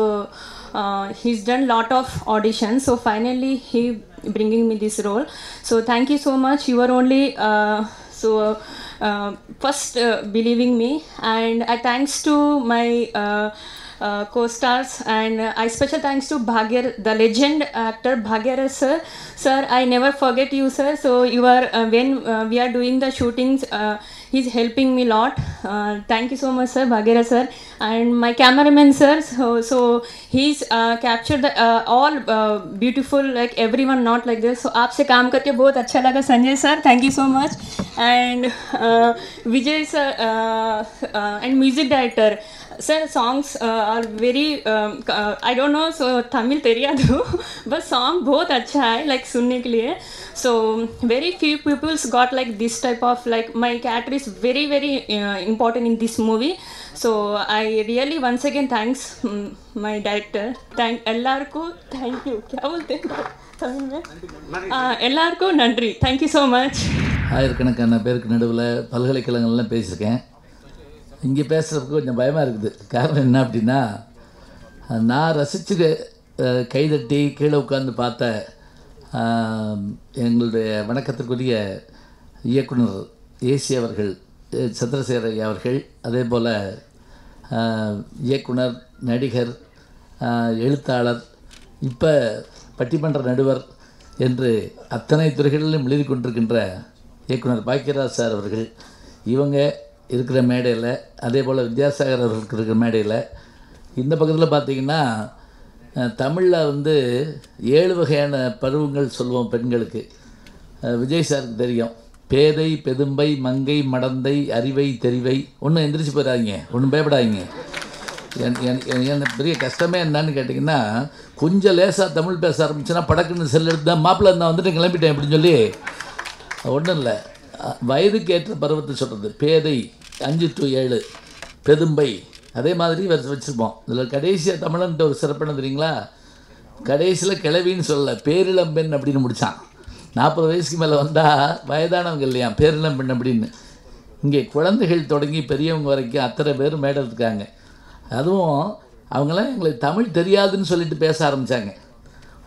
he's done lot of auditions, so finally he bringing me this role. So thank you so much. You were only first believing me, and I thanks to my co-stars, and I special thanks to Bhagyaraj, the legend actor Bhagyaraj sir. Sir, I never forget you sir. So you are when we are doing the shootings, he's helping me lot. Thank you so much sir, Bhagyaraj sir, and my cameraman sir. So he's captured the all beautiful like everyone not like this. So आपसे काम करके बहुत अच्छा लगा Sanjay sir. Thank you so much, and Vijay sir and music director. Sir, songs are very I don't know, so Tamil teriyadu but song bahut acha hai like sunne ke liye. So very few peoples got like this type of like my character is very very important in this movie. So I really once again thanks my director, thank ellarku, thank you. Kya bolte hain Tamil mein, ellarku nandri, thank you so much. ஆயிரக்கணக்கான பேருக்கு நடுவில் பல்கலைக்கழகங்கள்லாம் பேசியிருக்கேன். இங்கே பேசுகிறதுக்கு கொஞ்சம் பயமாக இருக்குது. காரணம் என்ன அப்படின்னா, நான் ரசித்து கைதட்டி கீழே உட்காந்து பார்த்த எங்களுடைய வணக்கத்திற்குரிய இயக்குனர் ஏசி அவர்கள், சந்திரசேகர் ஐயா அவர்கள், அதே போல் இயக்குனர், நடிகர், எழுத்தாளர், இப்போ பட்டிமன்ற நடுவர் என்று அத்தனை துறைகளிலும் எழுதி கொண்டிருக்கின்ற இயக்குனர் பாக்கியராஜ் சார் அவர்கள், இவங்க இருக்கிற மேடையில், அதே போல் வித்யாசாகர் அவர்களுக்கு இருக்கிற மேடையில், இந்த பக்கத்தில் பார்த்திங்கன்னா தமிழில் வந்து 7 வகையான பருவங்கள் சொல்லுவோம் பெண்களுக்கு. விஜய் சாருக்கு தெரியும், பேதை, பெதும்பை, மங்கை, மடந்தை, அறிவை, தெரிவை. ஒன்றும் எந்திரிச்சு போயிடாதீங்க, ஒன்றும் பயப்படாதீங்க. என் பெரிய கஷ்டமே என்னான்னு கேட்டிங்கன்னா, கொஞ்சம் லேசாக தமிழ் பேச ஆரம்பிச்சுன்னா படக்குன்னு செல் எடுத்து தான் மாப்பிள்ளை நான் வந்துட்டு கிளம்பிட்டேன் அப்படின்னு சொல்லி. ஒன்றும் இல்லை, வயதுக்கேற்ற பருவத்தை சொல்கிறது. பேதை 5 to 7, பெதும்பை அதே மாதிரி வச்சுருப்போம். இதில் கடைசியாக தமிழன்ட்டு ஒரு சிறப்புன்னு தெரியுங்களா, கடைசியில் கிளவின்னு சொல்லலை, பேரிளம்பெண் அப்படின்னு முடித்தான். 40 வயசுக்கு மேலே வந்தால் வயதானவங்க இல்லையா பேரிளம்பெண் அப்படின்னு. இங்கே குழந்தைகள் தொடங்கி பெரியவங்க வரைக்கும் அத்தனை பேர் மேடம் இருக்காங்க. அதுவும் அவங்களாம் எங்களுக்கு தமிழ் தெரியாதுன்னு சொல்லிட்டு பேச ஆரம்பித்தாங்க.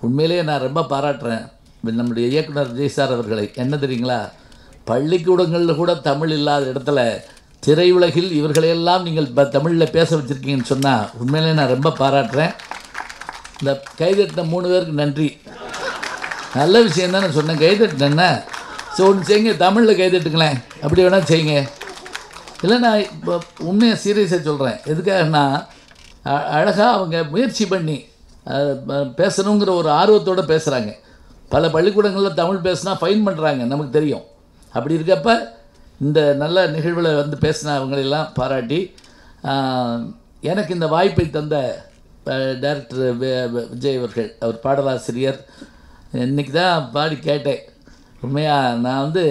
உண்மையிலேயே நான் ரொம்ப பாராட்டுறேன் நம்முடைய இயக்குனர் விஜய் சார் அவர்களை. என்ன தெரியுங்களா, பள்ளிக்கூடங்களில் கூட தமிழ் இல்லாத இடத்துல திரையுலகில் இவர்களையெல்லாம் நீங்கள் தமிழில் பேச வச்சுருக்கீங்கன்னு சொன்னால் உண்மையிலே நான் ரொம்ப பாராட்டுறேன். இந்த கைதட்டின 3 பேருக்கு நன்றி. நல்ல விஷயம் தான் நான் சொன்னேன், கைதட்டினேன்னா. ஸோ ஒன்று செய்யுங்க, தமிழில் கைதட்டுங்களேன், அப்படி வேணால் செய்யுங்க. இல்லை நான் இப்போ உண்மையாக சீரியஸாக சொல்கிறேன், எதுக்காகனா அழகாக அவங்க முயற்சி பண்ணி பேசணுங்கிற ஒரு ஆர்வத்தோடு பேசுகிறாங்க. பல பள்ளிக்கூடங்களில் தமிழ் பேசுனா ஃபைன் பண்ணுறாங்க, நமக்கு தெரியும். அப்படி இருக்கப்ப இந்த நல்ல நிகழ்வில் வந்து பேசின அவங்களெல்லாம் பாராட்டி, எனக்கு இந்த வாய்ப்பை தந்த டைரக்டர் விஜய் அவர்கள், அவர் பாடலாசிரியர், இன்றைக்கி தான் பாடி கேட்டேன். உண்மையாக நான் வந்து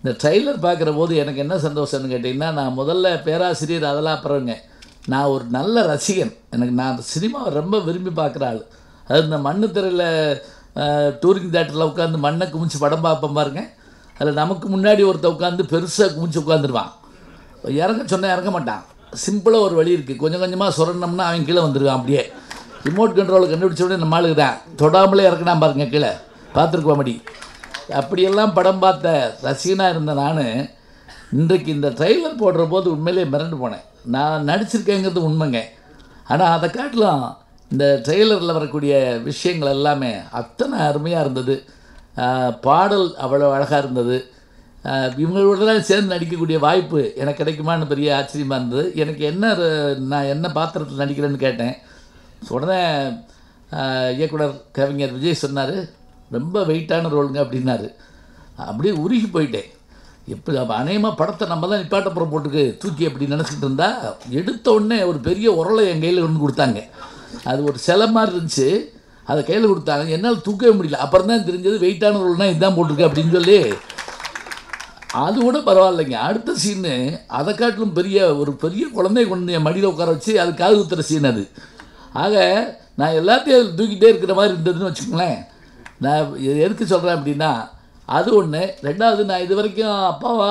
இந்த ட்ரெய்லர் பார்க்குற போது எனக்கு என்ன சந்தோஷம்னு கேட்டிங்கன்னா, நான் முதல்ல பேராசிரியர் அதெல்லாம் அப்புறங்க, நான் ஒரு நல்ல ரசிகன். எனக்கு நான் சினிமாவை ரொம்ப விரும்பி பார்க்குற ஆள். அது இந்த மண்ணு திரையில் டூரிங் தேட்டரில் உட்காந்து மண்ணை குமிச்சு படம் பார்ப்பேன் பாருங்க. அதில் நமக்கு முன்னாடி ஒருத்த உட்காந்து பெருசாக குமிச்சு உட்காந்துருவான். இறங்க சொன்னால் இறங்க மாட்டான். சிம்பிளாக ஒரு வழி இருக்குது, கொஞ்சம் கொஞ்சமாக சுரண்டோம்னா அவன் கீழே வந்துடுவான். அப்படியே ரிமோட் கண்ட்ரோலை கண்டுபிடிச்சோடனே நம்ம ஆளுக்கு தான் தொடாமலே இறக்கினா பாருங்க கீழே, பார்த்துருக்கோம். அப்படி அப்படியெல்லாம் படம் பார்த்த ரசிகனாக இருந்த நான் இன்றைக்கு இந்த ட்ரெய்லர் போடுற போது உண்மையிலே மிரண்டு போனேன். நான் நடிச்சிருக்கேங்கிறது உண்மைங்க, ஆனால் அதை காட்டிலும் இந்த ட்ரெய்லரில் வரக்கூடிய விஷயங்கள் எல்லாமே அத்தனை அருமையாக இருந்தது. பாடல் அவ்வளோ அழகாக இருந்தது. இவங்களோடலாம் சேர்ந்து நடிக்கக்கூடிய வாய்ப்பு எனக்கு கிடைக்குமான்னு பெரிய ஆச்சரியமாக இருந்தது. எனக்கு என்ன நான் என்ன பாத்திரத்தில் நடிக்கிறேன்னு கேட்டேன். உடனே இயக்குனர் கவிஞர் விஜய் சொன்னார், ரொம்ப வெயிட்டான ரோலுங்க அப்படின்னாரு. அப்படியே உருகி போயிட்டேன். எப்படி அநேகமாக படத்தை நம்ம தான் நிப்பாட்டப்புறம் போட்டுக்கு தூக்கி அப்படி நினச்சிக்கிட்டு இருந்தால், எடுத்த உடனே ஒரு பெரிய உரலை என் கையில் கொண்டு கொடுத்தாங்க. அது ஒரு சிலை மாதிரி இருந்துச்சு, அதை கையில் கொடுத்தாங்க. என்னால் தூக்கவே முடியல. அப்புறம் தான் தெரிஞ்சது வெயிட்டான ரோல்னால் இதுதான் போட்டிருக்கு அப்படின்னு சொல்லி. அது கூட பரவாயில்லைங்க, அடுத்த சீனு அதை காட்டிலும் பெரிய ஒரு பெரிய குழந்தைய கொண்டு என் மடியில் உட்கார வச்சு அது காது ஊற்றுற சீன் அது. ஆக நான் எல்லாத்தையும் தூக்கிட்டே இருக்கிற மாதிரி இருந்ததுன்னு வச்சுக்கோங்களேன். நான் எதுக்கு சொல்கிறேன் அப்படின்னா, அது ஒன்று. ரெண்டாவது, நான் இது வரைக்கும் அப்பாவா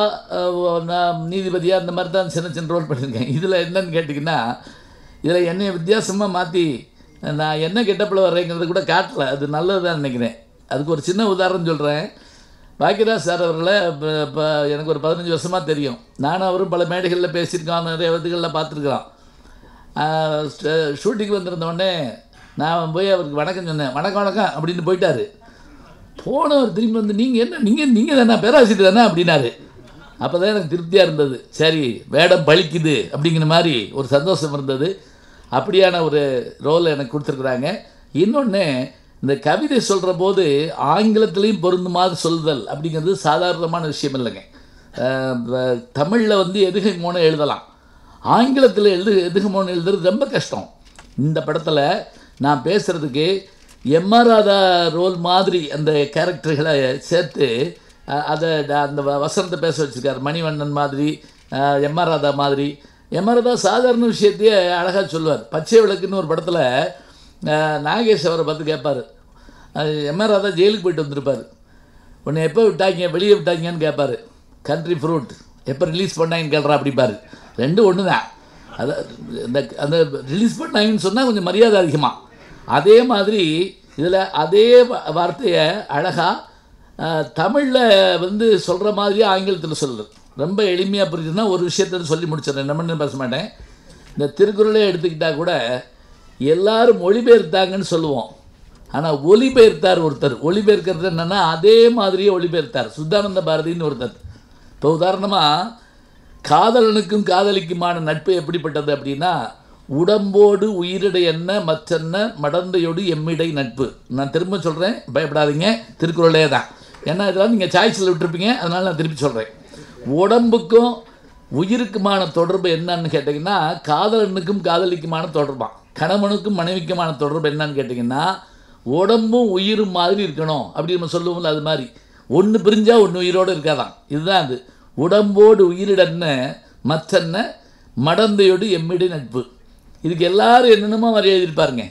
நான் நீதிபதியாக அந்த மாதிரி தான் சின்ன சின்ன ரோல் பண்ணியிருக்கேன். இதில் என்னன்னு கேட்டிங்கன்னா, இதில் என்னை வித்தியாசமாக மாற்றி நான் என்ன கெட்டப்பில் வர்றேங்கிறது கூட காட்டலை. அது நல்லது தான் நினைக்கிறேன். அதுக்கு ஒரு சின்ன உதாரணம் சொல்கிறேன். பாக்யராஜ் சார் அவர்களை இப்போ எனக்கு ஒரு 15 வருஷமாக தெரியும். நானும் அவரும் பல மேடைகளில் பேசியிருக்கோம், நிறைய விதங்களில் பார்த்துருக்குறோம். ஷூட்டிங் வந்திருந்தோடனே நான் போய் அவருக்கு வணக்கம் சொன்னேன். வணக்கம் வணக்கம் அப்படின்னு போயிட்டார். போனவர் திரும்பி வந்து, நீங்கள் என்ன நீங்கள் நீங்கள் தானே பேராசிரியர் தானே அப்படின்னாரு. அப்போ தான் எனக்கு திருப்தியாக இருந்தது. சரி, வேடம் பழிக்குது அப்படிங்கிற மாதிரி ஒரு சந்தோஷம் இருந்தது. அப்படியான ஒரு ரோலை எனக்கு கொடுத்துருக்குறாங்க. இன்னொன்று, இந்த கவிதை சொல்கிற போது ஆங்கிலத்துலேயும் பொருந்துமாறு சொல்தல் அப்படிங்கிறது சாதாரணமான விஷயம் இல்லைங்க. தமிழில் வந்து எதுகமோன்னு எழுதலாம், ஆங்கிலத்தில் எதுகமோன்னு எழுதுறது ரொம்ப கஷ்டம். இந்த படத்தில் நான் பேசுகிறதுக்கு எம்ஆராதா ரோல் மாதிரி அந்த கேரக்டர்களை சேர்த்து அதை அந்த வசனத்தை பேச வச்சுருக்கார். மணிவண்ணன் மாதிரி, எம்ஆராதா மாதிரி. எம்ஆராதா சாதாரண விஷயத்தையே அழகாக சொல்லுவார். பச்சை விளக்குன்னு ஒரு படத்தில் நாகேஷ் அவரை பார்த்து கேட்பார், எம்ஆராதா ஜெயிலுக்கு போயிட்டு வந்திருப்பார். உன்னை எப்போ விட்டாங்க, வெளியே விட்டாங்கன்னு கேட்பார். கண்ட்ரி ஃப்ரூட் எப்போ ரிலீஸ் பண்ணாங்கன்னு கேட்குறா அப்படிப்பார். ரெண்டும் ஒன்று தான். அதை அந்த ரிலீஸ் பண்ணாங்கன்னு சொன்னால் கொஞ்சம் மரியாதை அதிகமாக. அதே மாதிரி இதில் அதே வார்த்தையை அழகாக தமிழில் வந்து சொல்கிற மாதிரி ஆங்கிலத்தில் சொல்லுது. ரொம்ப எளிமையாக புரிஞ்சுன்னா ஒரு விஷயத்த சொல்லி முடிச்சிடறேன், நம்மன்னு பேச மாட்டேன். இந்த திருக்குறளே எடுத்துக்கிட்டால் கூட எல்லோரும் மொழிபெயர்த்தாங்கன்னு சொல்லுவோம், ஆனால் ஒலிபெயர்த்தார் ஒருத்தர். ஒலிபெயர்க்கிறது என்னென்னா அதே மாதிரியே ஒலிபெயர்த்தார். சுத்தானந்த பாரதின்னு ஒருத்தர். இப்போ உதாரணமாக காதலனுக்கும் காதலிக்குமான நட்பு எப்படிப்பட்டது அப்படின்னா, உடம்போடு உயிரிடை என்ன மற்றென்ன மடந்தையோடு எம்மிடை நட்பு. நான் திரும்ப சொல்கிறேன், பயப்படாதீங்க, திருக்குறளே தான். ஏன்னா இதெல்லாம் நீங்கள் சாய்ஸில் விட்டுருப்பீங்க, அதனால் நான் திருப்பி சொல்கிறேன். உடம்புக்கும் உயிருக்குமான தொடர்பு என்னன்னு கேட்டிங்கன்னா, காதலனுக்கும் காதலிக்குமான தொடர்பான், கணவனுக்கும் மனைவிக்குமான தொடர்பு என்னன்னு கேட்டிங்கன்னா, உடம்பும் உயிரும் மாதிரி இருக்கணும் அப்படி நம்ம சொல்லுவோம்ல. அது மாதிரி ஒன்று பிரிஞ்சால் ஒன்று உயிரோடு இருக்காதான். இதுதான் அது, உடம்போடு உயிரிடன்ன மற்றென்ன மடந்தையோடு எம்மிடை நட்பு. இதுக்கு எல்லாரும் என்னென்னமோ மாதிரி எழுதியிருப்பாருங்க.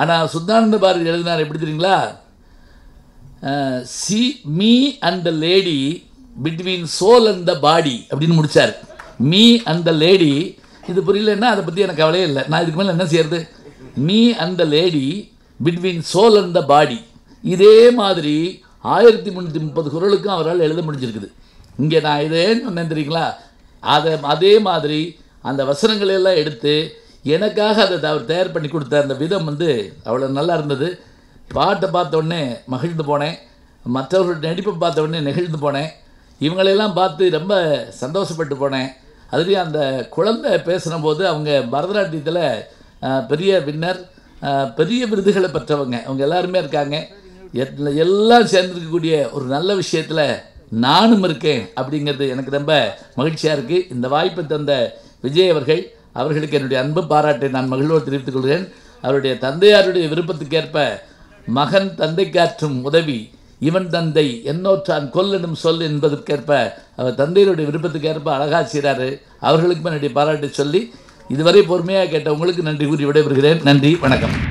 ஆனால் சுத்தானந்த பாரதி எழுதினார் எப்படி தெரியுங்களா, see me and the lady between soul and the body அப்படின்னு முடித்தார். மீ அண்ட் த லேடி, இது புரியலன்னா அதை பற்றி எனக்கு கவலையே இல்லை, நான் இதுக்கு மேலே என்ன செய்யறது. Me and the lady between soul and the body, இதே மாதிரி 1330 குறளுக்கும் அவரால் எழுத முடிஞ்சிருக்குது. இங்கே நான் இதேன்னு சொன்னேன் தெரியுங்களா, அதை அதே மாதிரி அந்த வசனங்களெல்லாம் எடுத்து எனக்காக அதை அவர் தயார் பண்ணி கொடுத்த அந்த விதம் வந்து அவ்வளோ நல்லா இருந்தது. பாட்டை பார்த்தோடனே மகிழ்ந்து போனேன், மற்றவர்கள் நடிப்பை பார்த்தோடனே நெகிழ்ந்து போனேன், இவங்களெல்லாம் பார்த்து ரொம்ப சந்தோஷப்பட்டு போனேன். அதுலேயும் அந்த குழந்தை பேசுன போது அவங்க பரதநாட்டியத்தில் பெரிய வின்னர், பெரிய விருதுகளை பெற்றவங்க அவங்க எல்லாருமே இருக்காங்க. எல்லாம் சேர்ந்துருக்கக்கூடிய ஒரு நல்ல விஷயத்தில் நானும் இருக்கேன் அப்படிங்கிறது எனக்கு ரொம்ப மகிழ்ச்சியாக இருக்குது. இந்த வாய்ப்பை தந்த விஜய் அவர்கள் அவர்களுக்கு என்னுடைய அன்பு பாராட்டை நான் மகிழ்வோடு தெரிவித்துக் கொள்கிறேன். அவருடைய தந்தையாருடைய விருப்பத்துக்கேற்ப மகன் தந்தை காற்றும் உதவி இவன் தந்தை என்னோற்றான் கொல்லனும் சொல் என்பதற்கேற்ப அவர் தந்தையருடைய விருப்பத்துக்கேற்ப அழகாக செய்கிறாரு. அவர்களுக்கும் என்னுடைய பாராட்டை சொல்லி இதுவரை பொறுமையாக கேட்ட உங்களுக்கு நன்றி கூறி விடைபெறுகிறேன். நன்றி, வணக்கம்.